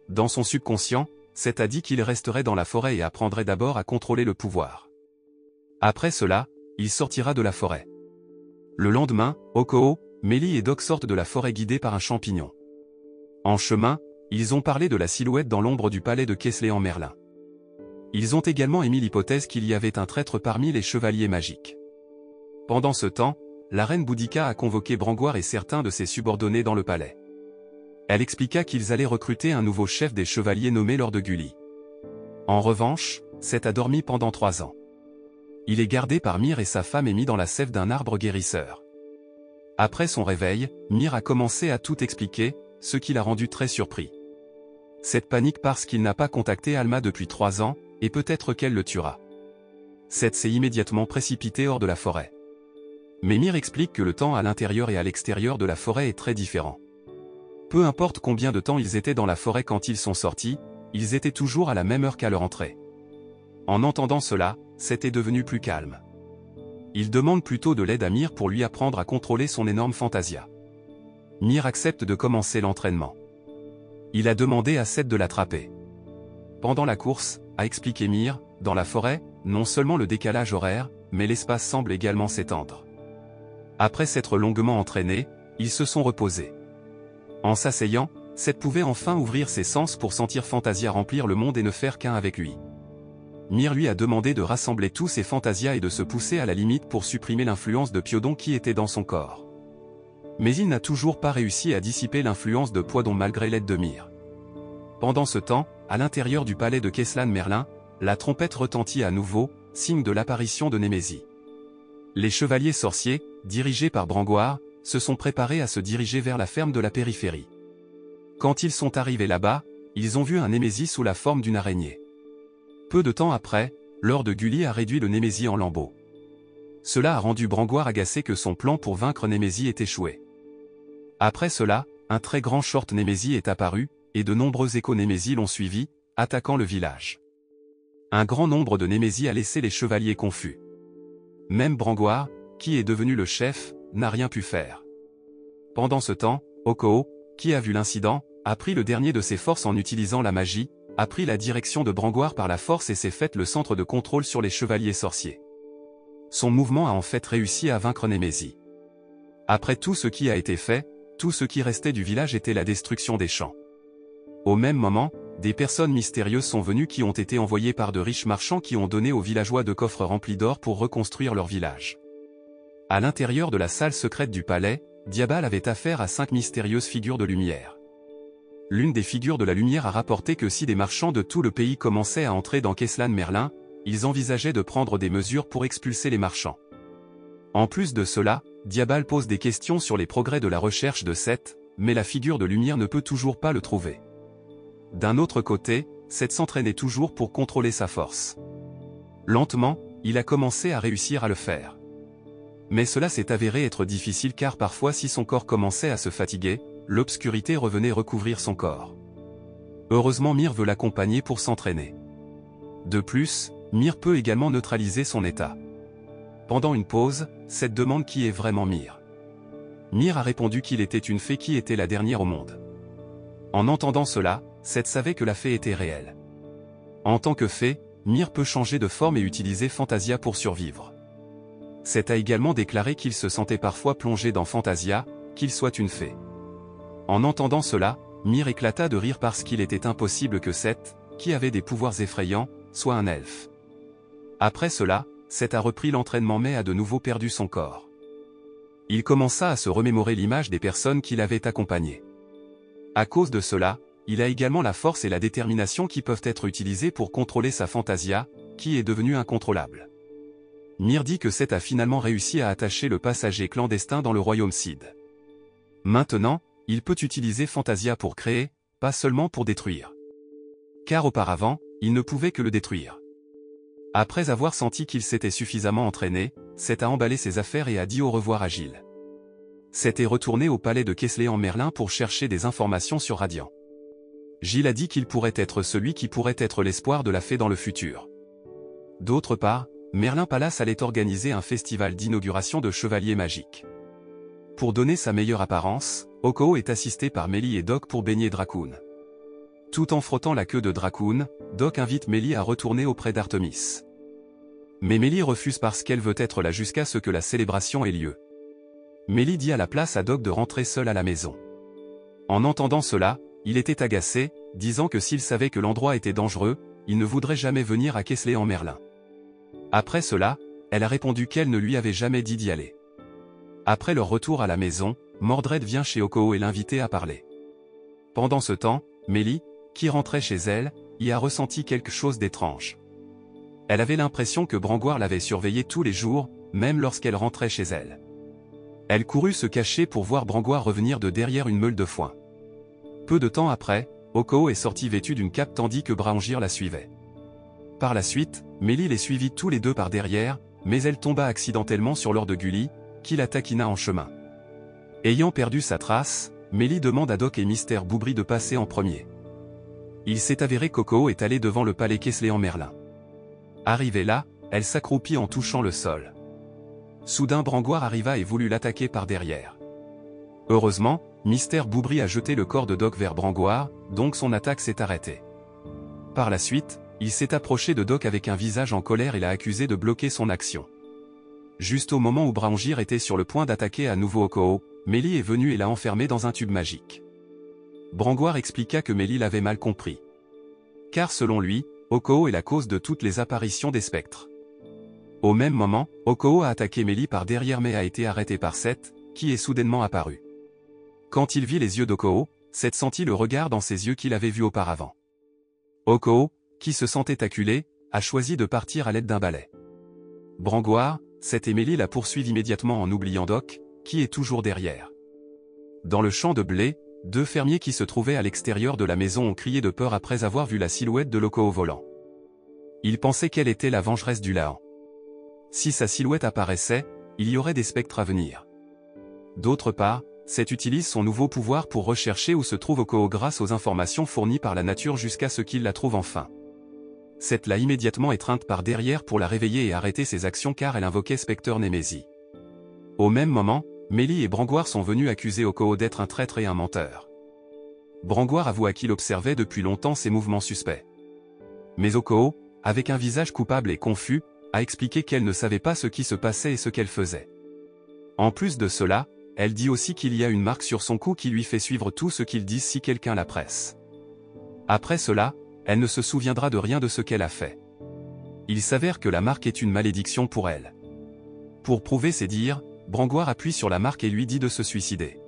Dans son subconscient, Seth a dit qu'il resterait dans la forêt et apprendrait d'abord à contrôler le pouvoir. Après cela, il sortira de la forêt. Le lendemain, Ocoho, Mélie et Doc sortent de la forêt guidés par un champignon. En chemin, ils ont parlé de la silhouette dans l'ombre du palais de Caislean Merlin. Ils ont également émis l'hypothèse qu'il y avait un traître parmi les chevaliers magiques. Pendant ce temps, la reine Boudicca a convoqué Brangwain et certains de ses subordonnés dans le palais. Elle expliqua qu'ils allaient recruter un nouveau chef des chevaliers nommé Lord Gully. En revanche, Seth a dormi pendant trois ans. Il est gardé par Myr et sa femme et mis dans la sève d'un arbre guérisseur. Après son réveil, Myr a commencé à tout expliquer, ce qui l'a rendu très surpris. Seth panique parce qu'il n'a pas contacté Alma depuis trois ans, et peut-être qu'elle le tuera. Seth s'est immédiatement précipité hors de la forêt. Mais Myr explique que le temps à l'intérieur et à l'extérieur de la forêt est très différent. Peu importe combien de temps ils étaient dans la forêt quand ils sont sortis, ils étaient toujours à la même heure qu'à leur entrée. En entendant cela, Seth est devenu plus calme. Il demande plutôt de l'aide à Myr pour lui apprendre à contrôler son énorme Fantasia. Myr accepte de commencer l'entraînement. Il a demandé à Seth de l'attraper. Pendant la course, a expliqué Myr, dans la forêt, non seulement le décalage horaire, mais l'espace semble également s'étendre. Après s'être longuement entraînés, ils se sont reposés. En s'asseyant, Seth pouvait enfin ouvrir ses sens pour sentir Fantasia remplir le monde et ne faire qu'un avec lui. Myr lui a demandé de rassembler tous ses Fantasia et de se pousser à la limite pour supprimer l'influence de Piodon qui était dans son corps. Mais il n'a toujours pas réussi à dissiper l'influence de Piodon malgré l'aide de Myr. Pendant ce temps, à l'intérieur du palais de Caislean Merlin, la trompette retentit à nouveau, signe de l'apparition de Nemesis. Les chevaliers sorciers, dirigés par Brangwain, se sont préparés à se diriger vers la ferme de la périphérie. Quand ils sont arrivés là-bas, ils ont vu un Nemesis sous la forme d'une araignée. Peu de temps après, Lord Gully a réduit le Nemesis en lambeaux. Cela a rendu Brangwain agacé que son plan pour vaincre Nemesis ait échoué. Après cela, un très grand short Nemesis est apparu, et de nombreux éco-Nemesis l'ont suivi, attaquant le village. Un grand nombre de Nemesis a laissé les chevaliers confus. Même Brangwain, qui est devenu le chef, n'a rien pu faire. Pendant ce temps, Ocoho, qui a vu l'incident, a pris le dernier de ses forces en utilisant la magie, a pris la direction de Brangwain par la force et s'est fait le centre de contrôle sur les chevaliers sorciers. Son mouvement a en fait réussi à vaincre Nemesis. Après tout ce qui a été fait, tout ce qui restait du village était la destruction des champs. Au même moment, des personnes mystérieuses sont venues qui ont été envoyées par de riches marchands qui ont donné aux villageois de coffres remplis d'or pour reconstruire leur village. À l'intérieur de la salle secrète du palais, Diabolo avait affaire à cinq mystérieuses figures de lumière. L'une des figures de la lumière a rapporté que si des marchands de tout le pays commençaient à entrer dans Caislean Merlin, ils envisageaient de prendre des mesures pour expulser les marchands. En plus de cela, Diabolo pose des questions sur les progrès de la recherche de Seth, mais la figure de lumière ne peut toujours pas le trouver. D'un autre côté, Seth s'entraînait toujours pour contrôler sa force. Lentement, il a commencé à réussir à le faire. Mais cela s'est avéré être difficile car parfois si son corps commençait à se fatiguer, l'obscurité revenait recouvrir son corps. Heureusement Myr veut l'accompagner pour s'entraîner. De plus, Myr peut également neutraliser son état. Pendant une pause, Seth demande qui est vraiment Myr. Myr a répondu qu'il était une fée qui était la dernière au monde. En entendant cela, Seth savait que la fée était réelle. En tant que fée, Myr peut changer de forme et utiliser Fantasia pour survivre. Seth a également déclaré qu'il se sentait parfois plongé dans Fantasia, qu'il soit une fée. En entendant cela, Myr éclata de rire parce qu'il était impossible que Seth, qui avait des pouvoirs effrayants, soit un elfe. Après cela, Seth a repris l'entraînement mais a de nouveau perdu son corps. Il commença à se remémorer l'image des personnes qui l'avaient accompagné. À cause de cela, il a également la force et la détermination qui peuvent être utilisées pour contrôler sa Fantasia, qui est devenue incontrôlable. Myr dit que Seth a finalement réussi à attacher le passager clandestin dans le royaume Cid. Maintenant, il peut utiliser Fantasia pour créer, pas seulement pour détruire. Car auparavant, il ne pouvait que le détruire. Après avoir senti qu'il s'était suffisamment entraîné, Seth a emballé ses affaires et a dit au revoir à Gilles. Seth est retourné au palais de Caislean Merlin pour chercher des informations sur Radiant. Gilles a dit qu'il pourrait être celui qui pourrait être l'espoir de la fée dans le futur. D'autre part, Merlin Palace allait organiser un festival d'inauguration de chevaliers magiques. Pour donner sa meilleure apparence, Ocoho est assisté par Mélie et Doc pour baigner Dracoon. Tout en frottant la queue de Dracoon, Doc invite Mélie à retourner auprès d'Artemis. Mais Mélie refuse parce qu'elle veut être là jusqu'à ce que la célébration ait lieu. Mélie dit à la place à Doc de rentrer seul à la maison. En entendant cela, il était agacé, disant que s'il savait que l'endroit était dangereux, il ne voudrait jamais venir à Caislean Merlin. Après cela, elle a répondu qu'elle ne lui avait jamais dit d'y aller. Après leur retour à la maison, Mordred vient chez Ocoho et l'invite à parler. Pendant ce temps, Mélie, qui rentrait chez elle, y a ressenti quelque chose d'étrange. Elle avait l'impression que Brangwain l'avait surveillée tous les jours, même lorsqu'elle rentrait chez elle. Elle courut se cacher pour voir Brangwain revenir de derrière une meule de foin. Peu de temps après, Ocoho est sorti vêtu d'une cape tandis que Brangwain la suivait. Par la suite, Mélie les suivit tous les deux par derrière, mais elle tomba accidentellement sur Lord Gully, qui la taquina en chemin. Ayant perdu sa trace, Mélie demande à Doc et Mystère Boubri de passer en premier. Il s'est avéré qu'Ocoho est allé devant le palais Caislean Merlin. Arrivée là, elle s'accroupit en touchant le sol. Soudain Brangwain arriva et voulut l'attaquer par derrière. Heureusement, Mystère Boubri a jeté le corps de Doc vers Brangwain, donc son attaque s'est arrêtée. Par la suite, il s'est approché de Doc avec un visage en colère et l'a accusé de bloquer son action. Juste au moment où Brangwain était sur le point d'attaquer à nouveau Ocoho, Mélie est venue et l'a enfermé dans un tube magique. Brangwain expliqua que Mélie l'avait mal compris. Car selon lui, Ocoho est la cause de toutes les apparitions des spectres. Au même moment, Ocoho a attaqué Mélie par derrière mais a été arrêté par Seth, qui est soudainement apparu. Quand il vit les yeux d'Ocoho, Seth sentit le regard dans ses yeux qu'il avait vu auparavant. Ocoho, qui se sentait acculé, a choisi de partir à l'aide d'un balai. Brangwain, Seth et Mélie la poursuivent immédiatement en oubliant Doc, qui est toujours derrière. Dans le champ de blé, deux fermiers qui se trouvaient à l'extérieur de la maison ont crié de peur après avoir vu la silhouette de Ocoho volant. Il pensait qu'elle était la vengeresse du Lahan. Si sa silhouette apparaissait, il y aurait des spectres à venir. D'autre part, Seth utilise son nouveau pouvoir pour rechercher où se trouve Ocoho grâce aux informations fournies par la nature jusqu'à ce qu'il la trouve enfin. Seth l'a immédiatement étreinte par derrière pour la réveiller et arrêter ses actions car elle invoquait Spectre Nemesis. Au même moment, Mélie et Brangwain sont venus accuser Ocoho d'être un traître et un menteur. Brangwain avoua qu'il observait depuis longtemps ses mouvements suspects. Mais Ocoho, avec un visage coupable et confus, a expliqué qu'elle ne savait pas ce qui se passait et ce qu'elle faisait. En plus de cela, elle dit aussi qu'il y a une marque sur son cou qui lui fait suivre tout ce qu'il dit si quelqu'un la presse. Après cela, elle ne se souviendra de rien de ce qu'elle a fait. Il s'avère que la marque est une malédiction pour elle. Pour prouver ses dires, Brangwain appuie sur la marque et lui dit de se suicider.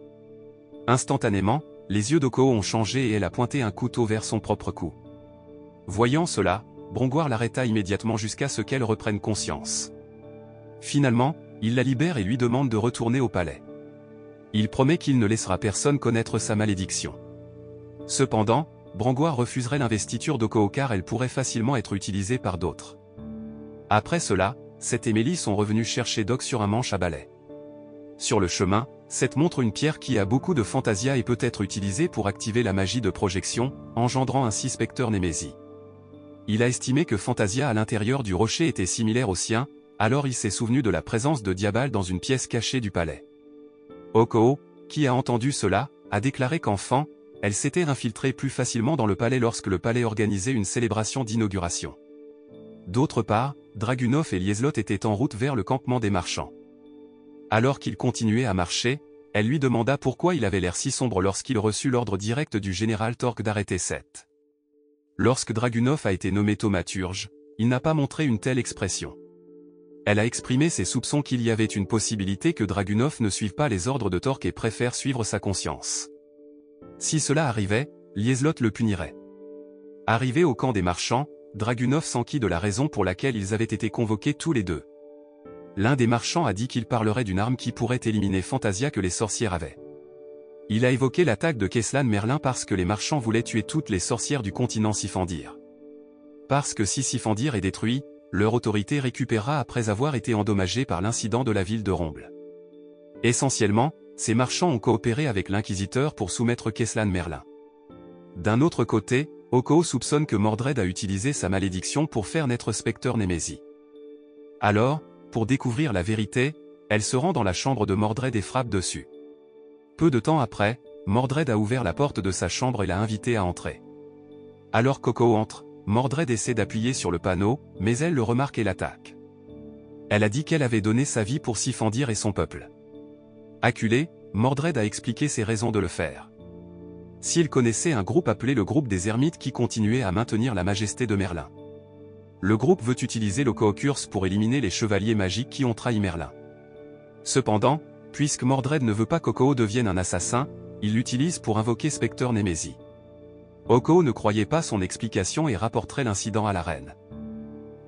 Instantanément, les yeux d'Ocoho ont changé et elle a pointé un couteau vers son propre cou. Voyant cela, Brangwain l'arrêta immédiatement jusqu'à ce qu'elle reprenne conscience. Finalement, il la libère et lui demande de retourner au palais. Il promet qu'il ne laissera personne connaître sa malédiction. Cependant, Brangwain refuserait l'investiture d'Ocoho car elle pourrait facilement être utilisée par d'autres. Après cela, Seth et Mélie sont revenus chercher Doc sur un manche à balai. Sur le chemin, Seth montre une pierre qui a beaucoup de fantasia et peut être utilisée pour activer la magie de projection, engendrant ainsi Spectre Nemesis. Il a estimé que Fantasia à l'intérieur du rocher était similaire au sien, alors il s'est souvenu de la présence de Diabolo dans une pièce cachée du palais. Ocoho, qui a entendu cela, a déclaré qu'enfant, elle s'était infiltrée plus facilement dans le palais lorsque le palais organisait une célébration d'inauguration. D'autre part, Dragunov et Lieslot étaient en route vers le campement des marchands. Alors qu'il continuait à marcher, elle lui demanda pourquoi il avait l'air si sombre lorsqu'il reçut l'ordre direct du général Torque d'arrêter Seth. Lorsque Dragunov a été nommé thaumaturge, il n'a pas montré une telle expression. Elle a exprimé ses soupçons qu'il y avait une possibilité que Dragunov ne suive pas les ordres de Torque et préfère suivre sa conscience. Si cela arrivait, Lieslot le punirait. Arrivé au camp des marchands, Dragunov s'enquit de la raison pour laquelle ils avaient été convoqués tous les deux. L'un des marchands a dit qu'il parlerait d'une arme qui pourrait éliminer Fantasia que les sorcières avaient. Il a évoqué l'attaque de Caislean Merlin parce que les marchands voulaient tuer toutes les sorcières du continent Cyfandir. Parce que si Cyfandir est détruit, leur autorité récupérera après avoir été endommagée par l'incident de la ville de Rumble. Essentiellement, ces marchands ont coopéré avec l'inquisiteur pour soumettre Caislean Merlin. D'un autre côté, Ocoho soupçonne que Mordred a utilisé sa malédiction pour faire naître Spectre Nemesis. Alors, pour découvrir la vérité, elle se rend dans la chambre de Mordred et frappe dessus. Peu de temps après, Mordred a ouvert la porte de sa chambre et l'a invité à entrer. Alors qu'Ocoho entre, Mordred essaie d'appuyer sur le panneau, mais elle le remarque et l'attaque. Elle a dit qu'elle avait donné sa vie pour Cyfandir et son peuple. Acculé, Mordred a expliqué ses raisons de le faire. S'il connaissait un groupe appelé le groupe des ermites qui continuait à maintenir la majesté de Merlin. Le groupe veut utiliser le Coocurse pour éliminer les chevaliers magiques qui ont trahi Merlin. Cependant, puisque Mordred ne veut pas qu'Ocoho devienne un assassin, il l'utilise pour invoquer Spectre Nemesis. Ocoho ne croyait pas son explication et rapporterait l'incident à la reine.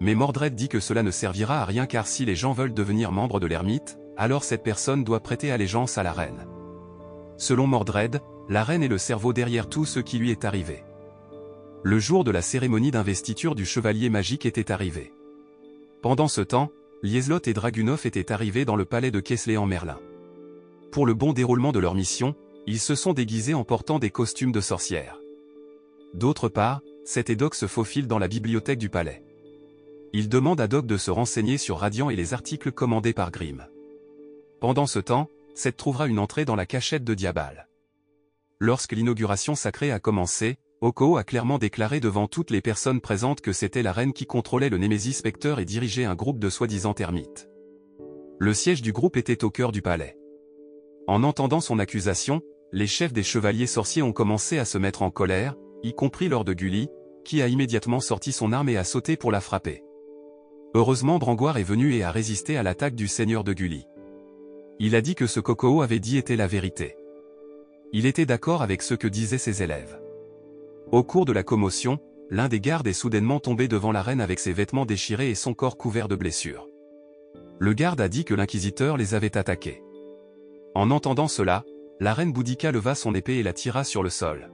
Mais Mordred dit que cela ne servira à rien car si les gens veulent devenir membres de l'ermite, alors cette personne doit prêter allégeance à la reine. Selon Mordred, la reine est le cerveau derrière tout ce qui lui est arrivé. Le jour de la cérémonie d'investiture du chevalier magique était arrivé. Pendant ce temps, Lieslot et Dragunov étaient arrivés dans le palais de Caislean Merlin. Pour le bon déroulement de leur mission, ils se sont déguisés en portant des costumes de sorcières. D'autre part, Seth et Doc se faufilent dans la bibliothèque du palais. Ils demandent à Doc de se renseigner sur Radiant et les articles commandés par Grimm. Pendant ce temps, Seth trouvera une entrée dans la cachette de Diabolo. Lorsque l'inauguration sacrée a commencé, Ocoho a clairement déclaré devant toutes les personnes présentes que c'était la reine qui contrôlait le Nemesis Spectre et dirigeait un groupe de soi-disant ermites. Le siège du groupe était au cœur du palais. En entendant son accusation, les chefs des chevaliers sorciers ont commencé à se mettre en colère, y compris Lord Gully, qui a immédiatement sorti son arme et a sauté pour la frapper. Heureusement Brangwain est venu et a résisté à l'attaque du seigneur de Gully. Il a dit que ce qu'Ocoho avait dit était la vérité. Il était d'accord avec ce que disaient ses élèves. Au cours de la commotion, l'un des gardes est soudainement tombé devant la reine avec ses vêtements déchirés et son corps couvert de blessures. Le garde a dit que l'inquisiteur les avait attaqués. En entendant cela, la reine Boudicca leva son épée et la tira sur le sol.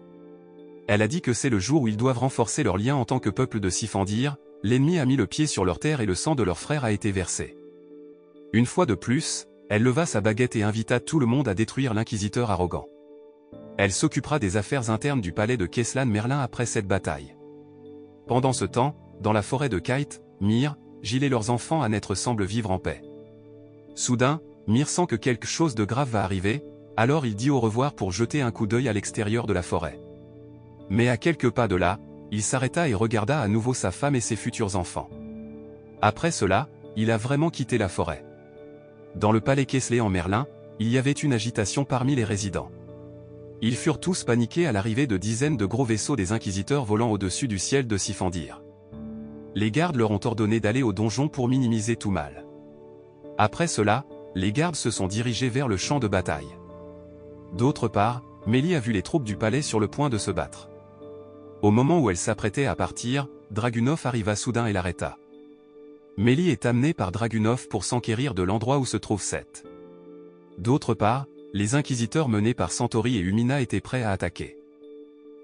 Elle a dit que c'est le jour où ils doivent renforcer leurs liens en tant que peuple de Cyfandir, l'ennemi a mis le pied sur leur terre et le sang de leur frère a été versé. Une fois de plus, elle leva sa baguette et invita tout le monde à détruire l'inquisiteur arrogant. Elle s'occupera des affaires internes du palais de Caislean Merlin après cette bataille. Pendant ce temps, dans la forêt de Kite, Myr, Gilles et leurs enfants à naître semblent vivre en paix. Soudain, Myr sent que quelque chose de grave va arriver, alors il dit au revoir pour jeter un coup d'œil à l'extérieur de la forêt. Mais à quelques pas de là, il s'arrêta et regarda à nouveau sa femme et ses futurs enfants. Après cela, il a vraiment quitté la forêt. Dans le palais Caislean Merlin, il y avait une agitation parmi les résidents. Ils furent tous paniqués à l'arrivée de dizaines de gros vaisseaux des inquisiteurs volant au-dessus du ciel de Cyfandir. Les gardes leur ont ordonné d'aller au donjon pour minimiser tout mal. Après cela, les gardes se sont dirigés vers le champ de bataille. D'autre part, Mélie a vu les troupes du palais sur le point de se battre. Au moment où elle s'apprêtait à partir, Dragunov arriva soudain et l'arrêta. Mélie est amenée par Dragunov pour s'enquérir de l'endroit où se trouve Seth. D'autre part, les inquisiteurs menés par Santori et Umina étaient prêts à attaquer.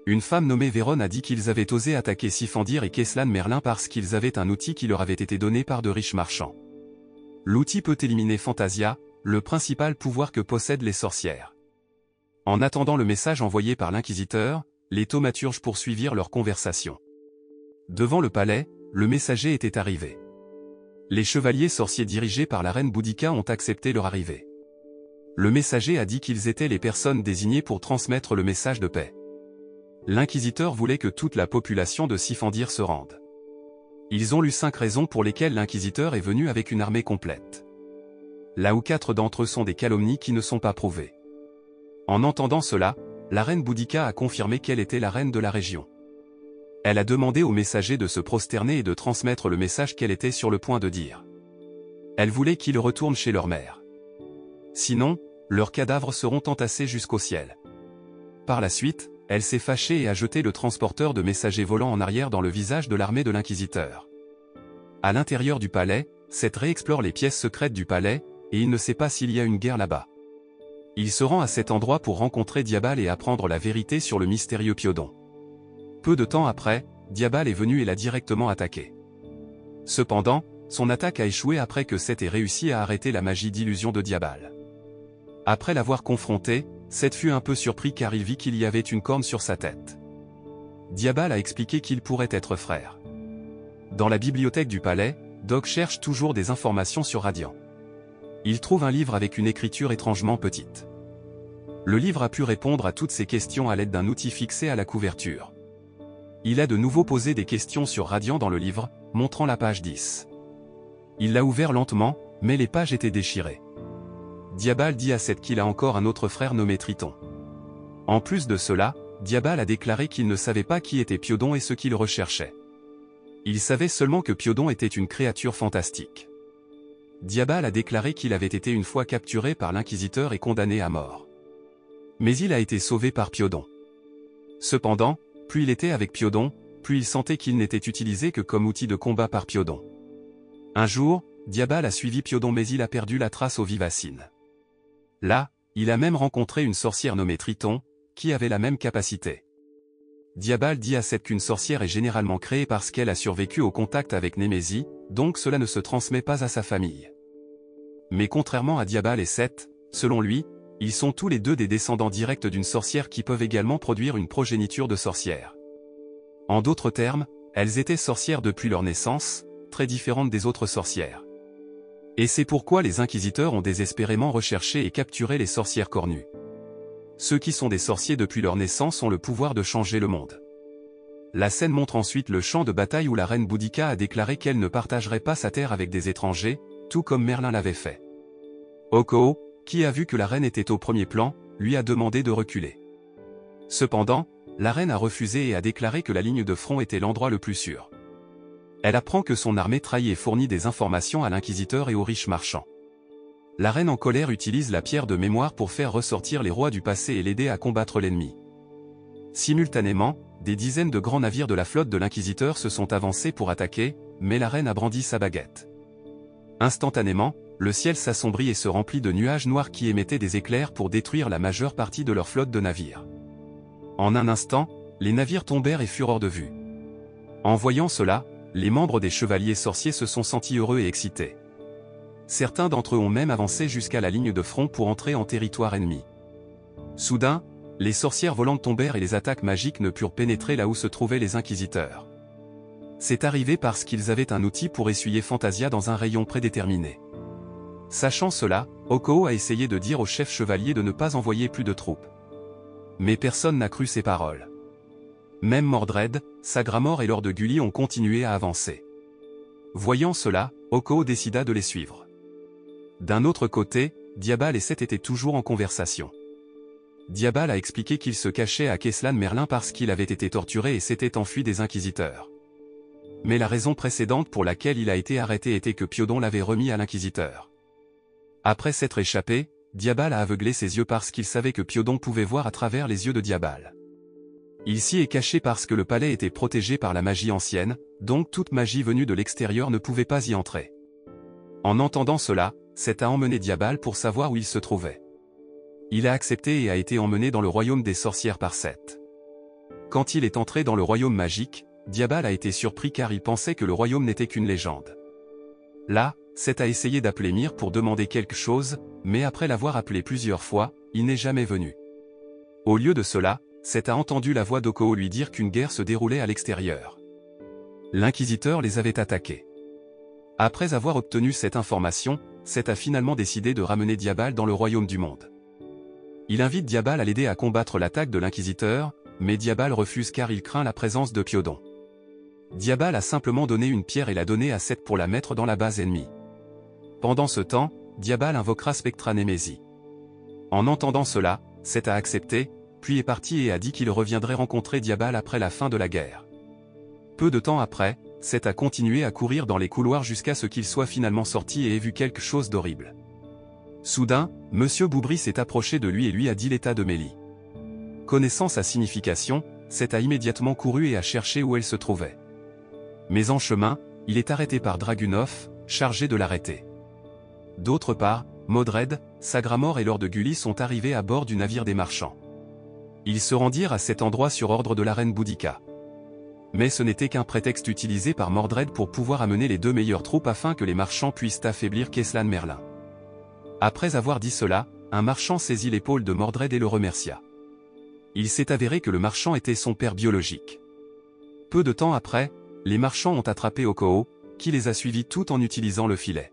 Une femme nommée Verone a dit qu'ils avaient osé attaquer Cyfandir et Caislean Merlin parce qu'ils avaient un outil qui leur avait été donné par de riches marchands. L'outil peut éliminer Fantasia, le principal pouvoir que possèdent les sorcières. En attendant le message envoyé par l'inquisiteur, les thaumaturges poursuivirent leur conversation. Devant le palais, le messager était arrivé. Les chevaliers sorciers dirigés par la reine Boudicca ont accepté leur arrivée. Le messager a dit qu'ils étaient les personnes désignées pour transmettre le message de paix. L'inquisiteur voulait que toute la population de Cyfandir se rende. Ils ont lu cinq raisons pour lesquelles l'inquisiteur est venu avec une armée complète. Là où quatre d'entre eux sont des calomnies qui ne sont pas prouvées. En entendant cela, la reine Boudicca a confirmé qu'elle était la reine de la région. Elle a demandé au messager de se prosterner et de transmettre le message qu'elle était sur le point de dire. Elle voulait qu'ils retournent chez leur mère. Sinon, leurs cadavres seront entassés jusqu'au ciel. Par la suite, elle s'est fâchée et a jeté le transporteur de messagers volants en arrière dans le visage de l'armée de l'inquisiteur. À l'intérieur du palais, Seth réexplore les pièces secrètes du palais, et il ne sait pas s'il y a une guerre là-bas. Il se rend à cet endroit pour rencontrer Diabolo et apprendre la vérité sur le mystérieux Piodon. Peu de temps après, Diabol est venu et l'a directement attaqué. Cependant, son attaque a échoué après que Seth ait réussi à arrêter la magie d'illusion de Diabol. Après l'avoir confronté, Seth fut un peu surpris car il vit qu'il y avait une corne sur sa tête. Diabol a expliqué qu'il pourrait être frère. Dans la bibliothèque du palais, Doc cherche toujours des informations sur Radiant. Il trouve un livre avec une écriture étrangement petite. Le livre a pu répondre à toutes ses questions à l'aide d'un outil fixé à la couverture. Il a de nouveau posé des questions sur Radiant dans le livre, montrant la page dix. Il l'a ouvert lentement, mais les pages étaient déchirées. Diabol dit à Seth qu'il a encore un autre frère nommé Triton. En plus de cela, Diabol a déclaré qu'il ne savait pas qui était Piodon et ce qu'il recherchait. Il savait seulement que Piodon était une créature fantastique. Diabol a déclaré qu'il avait été une fois capturé par l'inquisiteur et condamné à mort. Mais il a été sauvé par Piodon. Cependant, plus il était avec Piodon, plus il sentait qu'il n'était utilisé que comme outil de combat par Piodon. Un jour, Diabol a suivi Piodon mais il a perdu la trace aux vivacines. Là, il a même rencontré une sorcière nommée Triton, qui avait la même capacité. Diabol dit à Seth qu'une sorcière est généralement créée parce qu'elle a survécu au contact avec Nemesis, donc cela ne se transmet pas à sa famille. Mais contrairement à Diabol et Seth, selon lui, ils sont tous les deux des descendants directs d'une sorcière qui peuvent également produire une progéniture de sorcières. En d'autres termes, elles étaient sorcières depuis leur naissance, très différentes des autres sorcières. Et c'est pourquoi les inquisiteurs ont désespérément recherché et capturé les sorcières cornues. Ceux qui sont des sorciers depuis leur naissance ont le pouvoir de changer le monde. La scène montre ensuite le champ de bataille où la reine Boudicca a déclaré qu'elle ne partagerait pas sa terre avec des étrangers, tout comme Merlin l'avait fait. Ocoho, qui a vu que la reine était au premier plan, lui a demandé de reculer. Cependant, la reine a refusé et a déclaré que la ligne de front était l'endroit le plus sûr. Elle apprend que son armée trahit et fournit des informations à l'inquisiteur et aux riches marchands. La reine en colère utilise la pierre de mémoire pour faire ressortir les rois du passé et l'aider à combattre l'ennemi. Simultanément, des dizaines de grands navires de la flotte de l'inquisiteur se sont avancés pour attaquer, mais la reine a brandi sa baguette. Instantanément, le ciel s'assombrit et se remplit de nuages noirs qui émettaient des éclairs pour détruire la majeure partie de leur flotte de navires. En un instant, les navires tombèrent et furent hors de vue. En voyant cela, les membres des chevaliers sorciers se sont sentis heureux et excités. Certains d'entre eux ont même avancé jusqu'à la ligne de front pour entrer en territoire ennemi. Soudain, les sorcières volantes tombèrent et les attaques magiques ne purent pénétrer là où se trouvaient les inquisiteurs. C'est arrivé parce qu'ils avaient un outil pour essuyer Fantasia dans un rayon prédéterminé. Sachant cela, Ocoho a essayé de dire au chef chevalier de ne pas envoyer plus de troupes. Mais personne n'a cru ses paroles. Même Mordred, Sagramor et Lord Gully ont continué à avancer. Voyant cela, Ocoho décida de les suivre. D'un autre côté, Diabolo et Seth étaient toujours en conversation. Diabolo a expliqué qu'il se cachait à Caislean Merlin parce qu'il avait été torturé et s'était enfui des inquisiteurs. Mais la raison précédente pour laquelle il a été arrêté était que Piodon l'avait remis à l'inquisiteur. Après s'être échappé, Diabolo a aveuglé ses yeux parce qu'il savait que Piodon pouvait voir à travers les yeux de Diabolo. Il s'y est caché parce que le palais était protégé par la magie ancienne, donc toute magie venue de l'extérieur ne pouvait pas y entrer. En entendant cela, Seth a emmené Diabolo pour savoir où il se trouvait. Il a accepté et a été emmené dans le royaume des sorcières par Seth. Quand il est entré dans le royaume magique, Diabolo a été surpris car il pensait que le royaume n'était qu'une légende. Là, Seth a essayé d'appeler Myr pour demander quelque chose, mais après l'avoir appelé plusieurs fois, il n'est jamais venu. Au lieu de cela, Seth a entendu la voix d'Ocoho lui dire qu'une guerre se déroulait à l'extérieur. L'inquisiteur les avait attaqués. Après avoir obtenu cette information, Seth a finalement décidé de ramener Diabolo dans le royaume du monde. Il invite Diabolo à l'aider à combattre l'attaque de l'inquisiteur, mais Diabolo refuse car il craint la présence de Piodon. Diabolo a simplement donné une pierre et l'a donnée à Seth pour la mettre dans la base ennemie. Pendant ce temps, Diabolo invoquera Spectral Nemesis. En entendant cela, Seth a accepté, puis est parti et a dit qu'il reviendrait rencontrer Diabolo après la fin de la guerre. Peu de temps après, Seth a continué à courir dans les couloirs jusqu'à ce qu'il soit finalement sorti et ait vu quelque chose d'horrible. Soudain, Monsieur Boubry s'est approché de lui et lui a dit l'état de Mélie. Connaissant sa signification, Seth a immédiatement couru et a cherché où elle se trouvait. Mais en chemin, il est arrêté par Dragunov, chargé de l'arrêter. D'autre part, Mordred, Sagramor et Lord Gully sont arrivés à bord du navire des marchands. Ils se rendirent à cet endroit sur ordre de la reine Boudicca. Mais ce n'était qu'un prétexte utilisé par Mordred pour pouvoir amener les deux meilleures troupes afin que les marchands puissent affaiblir Caislean Merlin. Après avoir dit cela, un marchand saisit l'épaule de Mordred et le remercia. Il s'est avéré que le marchand était son père biologique. Peu de temps après, les marchands ont attrapé Ocoho, qui les a suivis tout en utilisant le filet.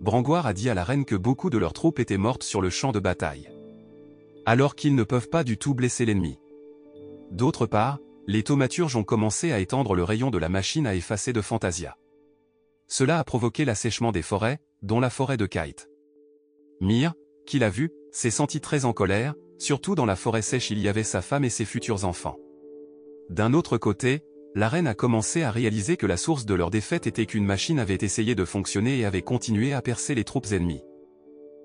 Brangwain a dit à la reine que beaucoup de leurs troupes étaient mortes sur le champ de bataille, alors qu'ils ne peuvent pas du tout blesser l'ennemi. D'autre part, les thaumaturges ont commencé à étendre le rayon de la machine à effacer de Fantasia. Cela a provoqué l'assèchement des forêts, dont la forêt de Kite. Myr, qui l'a vu, s'est senti très en colère, surtout dans la forêt sèche il y avait sa femme et ses futurs enfants. D'un autre côté, la reine a commencé à réaliser que la source de leur défaite était qu'une machine avait essayé de fonctionner et avait continué à percer les troupes ennemies.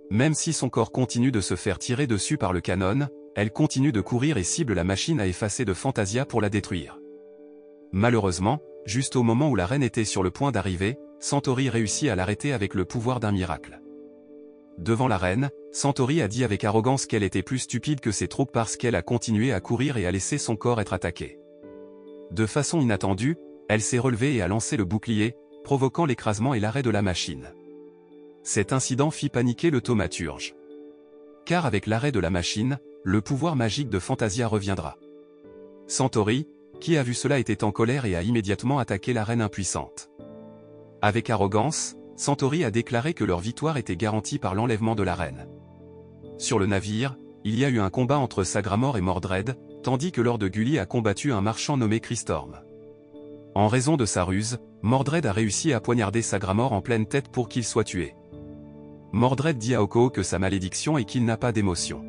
Même si son corps continue de se faire tirer dessus par le canon, elle continue de courir et cible la machine à effacer de Fantasia pour la détruire. Malheureusement, juste au moment où la reine était sur le point d'arriver, Santori réussit à l'arrêter avec le pouvoir d'un miracle. Devant la reine, Santori a dit avec arrogance qu'elle était plus stupide que ses troupes parce qu'elle a continué à courir et a laissé son corps être attaqué. De façon inattendue, elle s'est relevée et a lancé le bouclier, provoquant l'écrasement et l'arrêt de la machine. Cet incident fit paniquer le thaumaturge. Car avec l'arrêt de la machine, le pouvoir magique de Fantasia reviendra. Santori, qui a vu cela était en colère et a immédiatement attaqué la reine impuissante. Avec arrogance, Santori a déclaré que leur victoire était garantie par l'enlèvement de la reine. Sur le navire, il y a eu un combat entre Sagramor et Mordred, tandis que Lord Gully a combattu un marchand nommé Cristorm. En raison de sa ruse, Mordred a réussi à poignarder Sagramor en pleine tête pour qu'il soit tué. Mordred dit à Ocoho que sa malédiction est qu'il n'a pas d'émotion.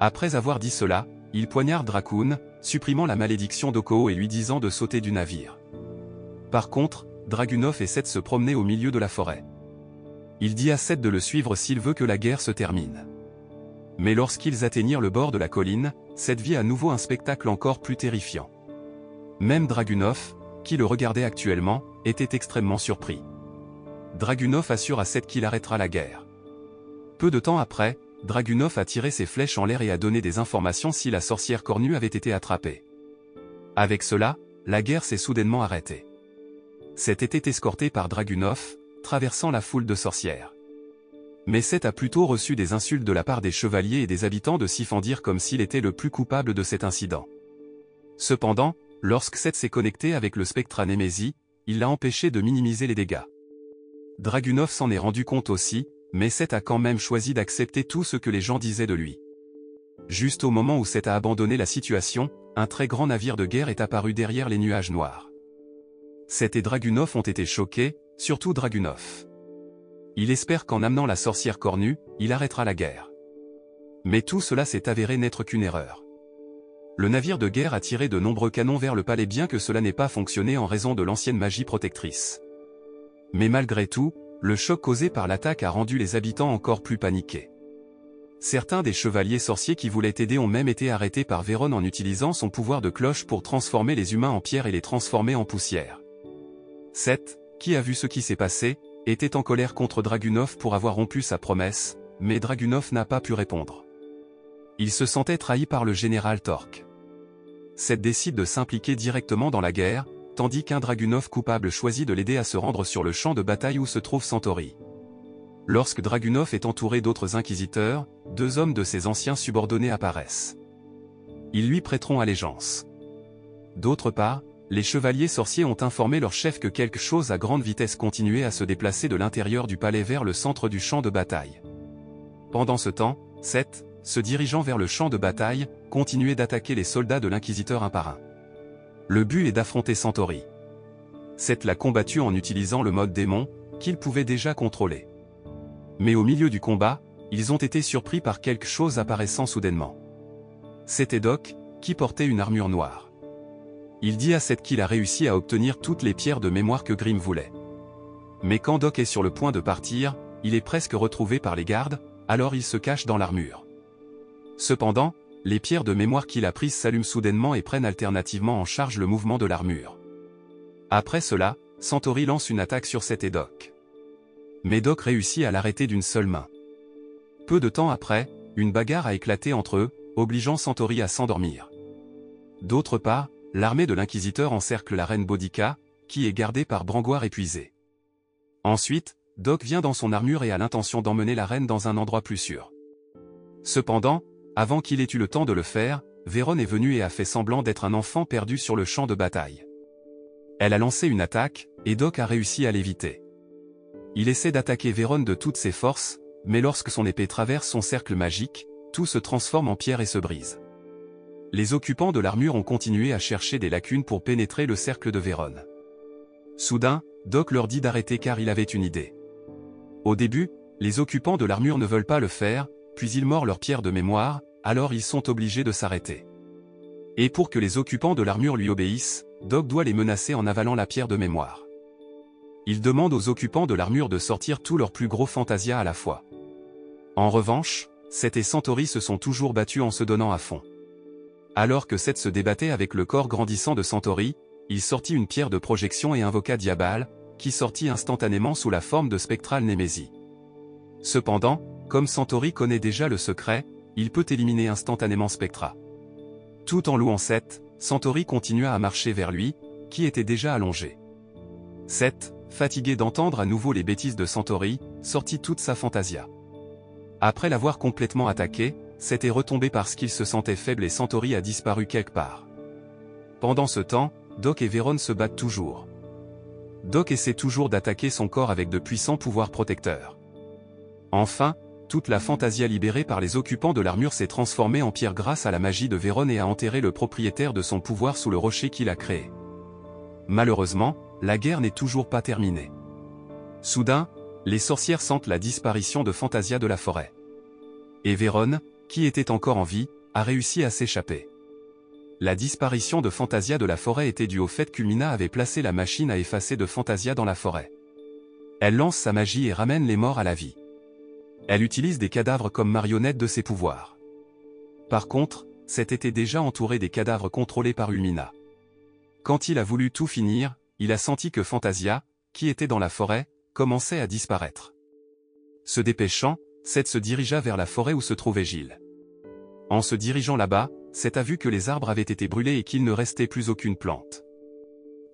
Après avoir dit cela, il poignarde Dracoon, supprimant la malédiction d'Ocoho et lui disant de sauter du navire. Par contre, Dragunov et Seth se promenaient au milieu de la forêt. Il dit à Seth de le suivre s'il veut que la guerre se termine. Mais lorsqu'ils atteignirent le bord de la colline, Seth vit à nouveau un spectacle encore plus terrifiant. Même Dragunov, qui le regardait actuellement, était extrêmement surpris. Dragunov assure à Seth qu'il arrêtera la guerre. Peu de temps après, Dragunov a tiré ses flèches en l'air et a donné des informations si la sorcière cornue avait été attrapée. Avec cela, la guerre s'est soudainement arrêtée. Seth était escorté par Dragunov, traversant la foule de sorcières. Mais Seth a plutôt reçu des insultes de la part des chevaliers et des habitants de Cyfandir comme s'il était le plus coupable de cet incident. Cependant, lorsque Seth s'est connecté avec le Spectral Nemesis, il l'a empêché de minimiser les dégâts. Dragunov s'en est rendu compte aussi, mais Seth a quand même choisi d'accepter tout ce que les gens disaient de lui. Juste au moment où Seth a abandonné la situation, un très grand navire de guerre est apparu derrière les nuages noirs. Seth et Dragunov ont été choqués, surtout Dragunov. Il espère qu'en amenant la sorcière cornue, il arrêtera la guerre. Mais tout cela s'est avéré n'être qu'une erreur. Le navire de guerre a tiré de nombreux canons vers le palais bien que cela n'ait pas fonctionné en raison de l'ancienne magie protectrice. Mais malgré tout, le choc causé par l'attaque a rendu les habitants encore plus paniqués. Certains des chevaliers sorciers qui voulaient aider ont même été arrêtés par Verone en utilisant son pouvoir de cloche pour transformer les humains en pierre et les transformer en poussière. Seth, qui a vu ce qui s'est passé, était en colère contre Dragunov pour avoir rompu sa promesse, mais Dragunov n'a pas pu répondre. Il se sentait trahi par le général Torque. Seth décide de s'impliquer directement dans la guerre, tandis qu'un Dragunov coupable choisit de l'aider à se rendre sur le champ de bataille où se trouve Santori. Lorsque Dragunov est entouré d'autres inquisiteurs, deux hommes de ses anciens subordonnés apparaissent. Ils lui prêteront allégeance. D'autre part, les chevaliers sorciers ont informé leur chef que quelque chose à grande vitesse continuait à se déplacer de l'intérieur du palais vers le centre du champ de bataille. Pendant ce temps, Seth, se dirigeant vers le champ de bataille, continuait d'attaquer les soldats de l'inquisiteur un par un. Le but est d'affronter Santori. Seth l'a combattu en utilisant le mode démon, qu'il pouvait déjà contrôler. Mais au milieu du combat, ils ont été surpris par quelque chose apparaissant soudainement. C'était Doc, qui portait une armure noire. Il dit à Seth qu'il a réussi à obtenir toutes les pierres de mémoire que Grimm voulait. Mais quand Doc est sur le point de partir, il est presque retrouvé par les gardes, alors il se cache dans l'armure. Cependant, les pierres de mémoire qu'il a prises s'allument soudainement et prennent alternativement en charge le mouvement de l'armure. Après cela, Santori lance une attaque sur Seth et Doc. Mais Doc réussit à l'arrêter d'une seule main. Peu de temps après, une bagarre a éclaté entre eux, obligeant Santori à s'endormir. D'autre part, l'armée de l'inquisiteur encercle la reine Boudicca, qui est gardée par Brangwain épuisé. Ensuite, Doc vient dans son armure et a l'intention d'emmener la reine dans un endroit plus sûr. Cependant, avant qu'il ait eu le temps de le faire, Verone est venue et a fait semblant d'être un enfant perdu sur le champ de bataille. Elle a lancé une attaque, et Doc a réussi à l'éviter. Il essaie d'attaquer Verone de toutes ses forces, mais lorsque son épée traverse son cercle magique, tout se transforme en pierre et se brise. Les occupants de l'armure ont continué à chercher des lacunes pour pénétrer le cercle de Verone. Soudain, Doc leur dit d'arrêter car il avait une idée. Au début, les occupants de l'armure ne veulent pas le faire, puis ils mordent leurs pierres de mémoire, alors ils sont obligés de s'arrêter. Et pour que les occupants de l'armure lui obéissent, Doc doit les menacer en avalant la pierre de mémoire. Il demande aux occupants de l'armure de sortir tous leurs plus gros fantasia à la fois. En revanche, Seth et Santori se sont toujours battus en se donnant à fond. Alors que Seth se débattait avec le corps grandissant de Santori, il sortit une pierre de projection et invoqua Diabolo, qui sortit instantanément sous la forme de Spectral Nemesis. Cependant, comme Santori connaît déjà le secret, il peut éliminer instantanément Spectra. Tout en louant Seth, Santori continua à marcher vers lui, qui était déjà allongé. Seth, fatigué d'entendre à nouveau les bêtises de Santori, sortit toute sa fantasia. Après l'avoir complètement attaqué, Seth est retombé parce qu'il se sentait faible et Santori a disparu quelque part. Pendant ce temps, Doc et Verone se battent toujours. Doc essaie toujours d'attaquer son corps avec de puissants pouvoirs protecteurs. Enfin, toute la fantasia libérée par les occupants de l'armure s'est transformée en pierre grâce à la magie de Verone et a enterré le propriétaire de son pouvoir sous le rocher qu'il a créé. Malheureusement, la guerre n'est toujours pas terminée. Soudain, les sorcières sentent la disparition de fantasia de la forêt. Et Verone, qui était encore en vie, a réussi à s'échapper. La disparition de fantasia de la forêt était due au fait qu'Ulmina avait placé la machine à effacer de fantasia dans la forêt. Elle lance sa magie et ramène les morts à la vie. Elle utilise des cadavres comme marionnettes de ses pouvoirs. Par contre, Seth était déjà entouré des cadavres contrôlés par Ulmina. Quand il a voulu tout finir, il a senti que fantasia, qui était dans la forêt, commençait à disparaître. Se dépêchant, Seth se dirigea vers la forêt où se trouvait Gilles. En se dirigeant là-bas, Seth a vu que les arbres avaient été brûlés et qu'il ne restait plus aucune plante.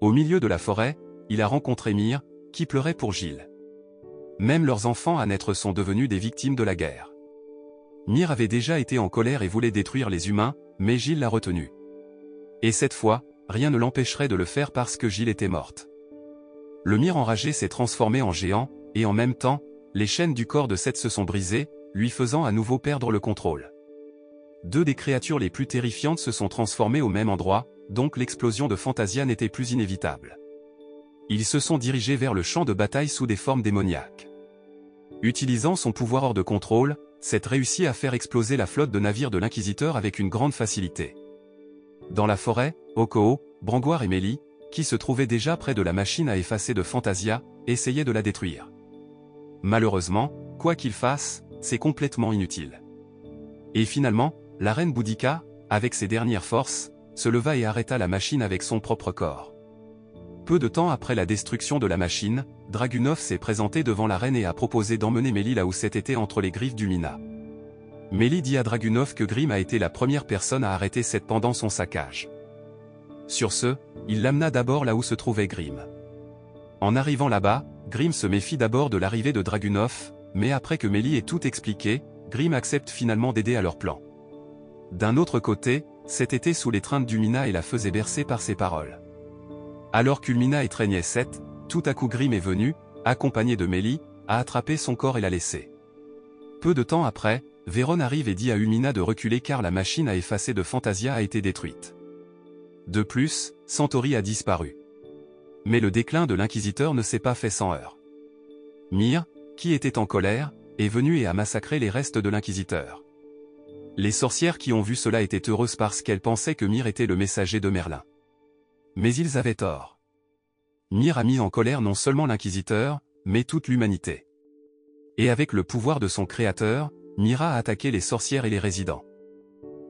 Au milieu de la forêt, il a rencontré Myr, qui pleurait pour Gilles. Même leurs enfants à naître sont devenus des victimes de la guerre. Myr avait déjà été en colère et voulait détruire les humains, mais Gilles l'a retenu. Et cette fois, rien ne l'empêcherait de le faire parce que Gilles était morte. Le Myr enragé s'est transformé en géant, et en même temps, les chaînes du corps de Seth se sont brisées, lui faisant à nouveau perdre le contrôle. Deux des créatures les plus terrifiantes se sont transformées au même endroit, donc l'explosion de Fantasia n'était plus inévitable. Ils se sont dirigés vers le champ de bataille sous des formes démoniaques. Utilisant son pouvoir hors de contrôle, Seth réussit à faire exploser la flotte de navires de l'Inquisiteur avec une grande facilité. Dans la forêt, Ocoho, Brangwain et Mélie, qui se trouvaient déjà près de la machine à effacer de Fantasia, essayaient de la détruire. Malheureusement, quoi qu'ils fassent, c'est complètement inutile. Et finalement, la reine Boudicca, avec ses dernières forces, se leva et arrêta la machine avec son propre corps. Peu de temps après la destruction de la machine, Dragunov s'est présenté devant la reine et a proposé d'emmener Mélie là où Seth était entre les griffes du Mina. Mélie dit à Dragunov que Grimm a été la première personne à arrêter Seth pendant son saccage. Sur ce, il l'amena d'abord là où se trouvait Grimm. En arrivant là-bas, Grimm se méfie d'abord de l'arrivée de Dragunov, mais après que Mélie ait tout expliqué, Grimm accepte finalement d'aider à leur plan. D'un autre côté, Seth était sous l'étreinte du Mina et la faisait bercer par ses paroles. Alors que le Mina étreignait Seth, tout à coup Grimm est venu, accompagné de Mélie, a attrapé son corps et l'a laissé. Peu de temps après, Verone arrive et dit à Umina de reculer car la machine à effacer de Fantasia a été détruite. De plus, Santori a disparu. Mais le déclin de l'Inquisiteur ne s'est pas fait sans heurts. Myr, qui était en colère, est venu et a massacré les restes de l'Inquisiteur. Les sorcières qui ont vu cela étaient heureuses parce qu'elles pensaient que Myr était le messager de Merlin. Mais ils avaient tort. Myr a mis en colère non seulement l'Inquisiteur, mais toute l'humanité. Et avec le pouvoir de son créateur, Myr a attaqué les sorcières et les résidents.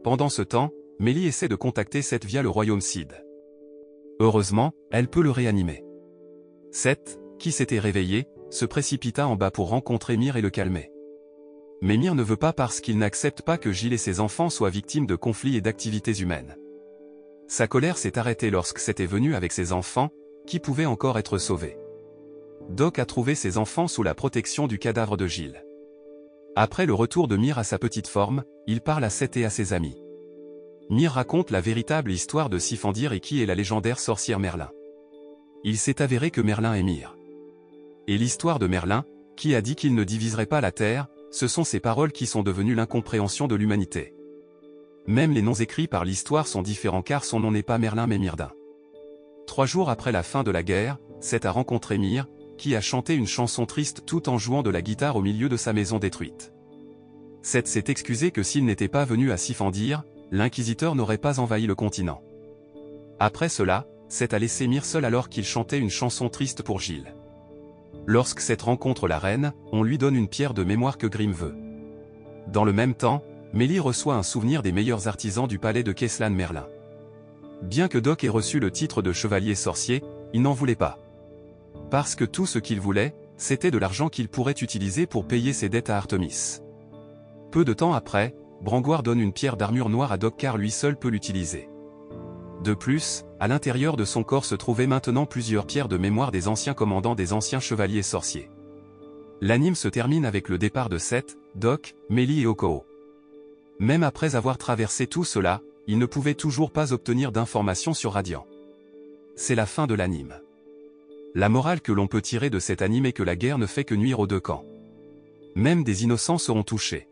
Pendant ce temps, Mélie essaie de contacter Seth via le royaume Cid. Heureusement, elle peut le réanimer. Seth, qui s'était réveillé, se précipita en bas pour rencontrer Myr et le calmer. Mais Myr ne veut pas parce qu'il n'accepte pas que Gilles et ses enfants soient victimes de conflits et d'activités humaines. Sa colère s'est arrêtée lorsque Seth est venu avec ses enfants, qui pouvaient encore être sauvés. Doc a trouvé ses enfants sous la protection du cadavre de Gilles. Après le retour de Myr à sa petite forme, il parle à Seth et à ses amis. Myr raconte la véritable histoire de Cyfandir et qui est la légendaire sorcière Merlin. Il s'est avéré que Merlin est Myr. Et l'histoire de Merlin, qui a dit qu'il ne diviserait pas la Terre, ce sont ces paroles qui sont devenues l'incompréhension de l'humanité. Même les noms écrits par l'histoire sont différents car son nom n'est pas Merlin mais Myrdin. Trois jours après la fin de la guerre, Seth a rencontré Myr, qui a chanté une chanson triste tout en jouant de la guitare au milieu de sa maison détruite. Seth s'est excusé que s'il n'était pas venu à Cyfandir, l'Inquisiteur n'aurait pas envahi le continent. Après cela, Seth a laissé Myr seul alors qu'il chantait une chanson triste pour Gilles. Lorsque Seth rencontre la reine, on lui donne une pierre de mémoire que Grimm veut. Dans le même temps, Mélie reçoit un souvenir des meilleurs artisans du palais de Caislean Merlin. Bien que Doc ait reçu le titre de chevalier sorcier, il n'en voulait pas. Parce que tout ce qu'il voulait, c'était de l'argent qu'il pourrait utiliser pour payer ses dettes à Artemis. Peu de temps après, Brangwain donne une pierre d'armure noire à Doc car lui seul peut l'utiliser. De plus, à l'intérieur de son corps se trouvaient maintenant plusieurs pierres de mémoire des anciens commandants des anciens chevaliers sorciers. L'anime se termine avec le départ de Seth, Doc, Mélie et Ocoho. Même après avoir traversé tout cela, il ne pouvait toujours pas obtenir d'informations sur Radiant. C'est la fin de l'anime. La morale que l'on peut tirer de cet anime est que la guerre ne fait que nuire aux deux camps. Même des innocents seront touchés.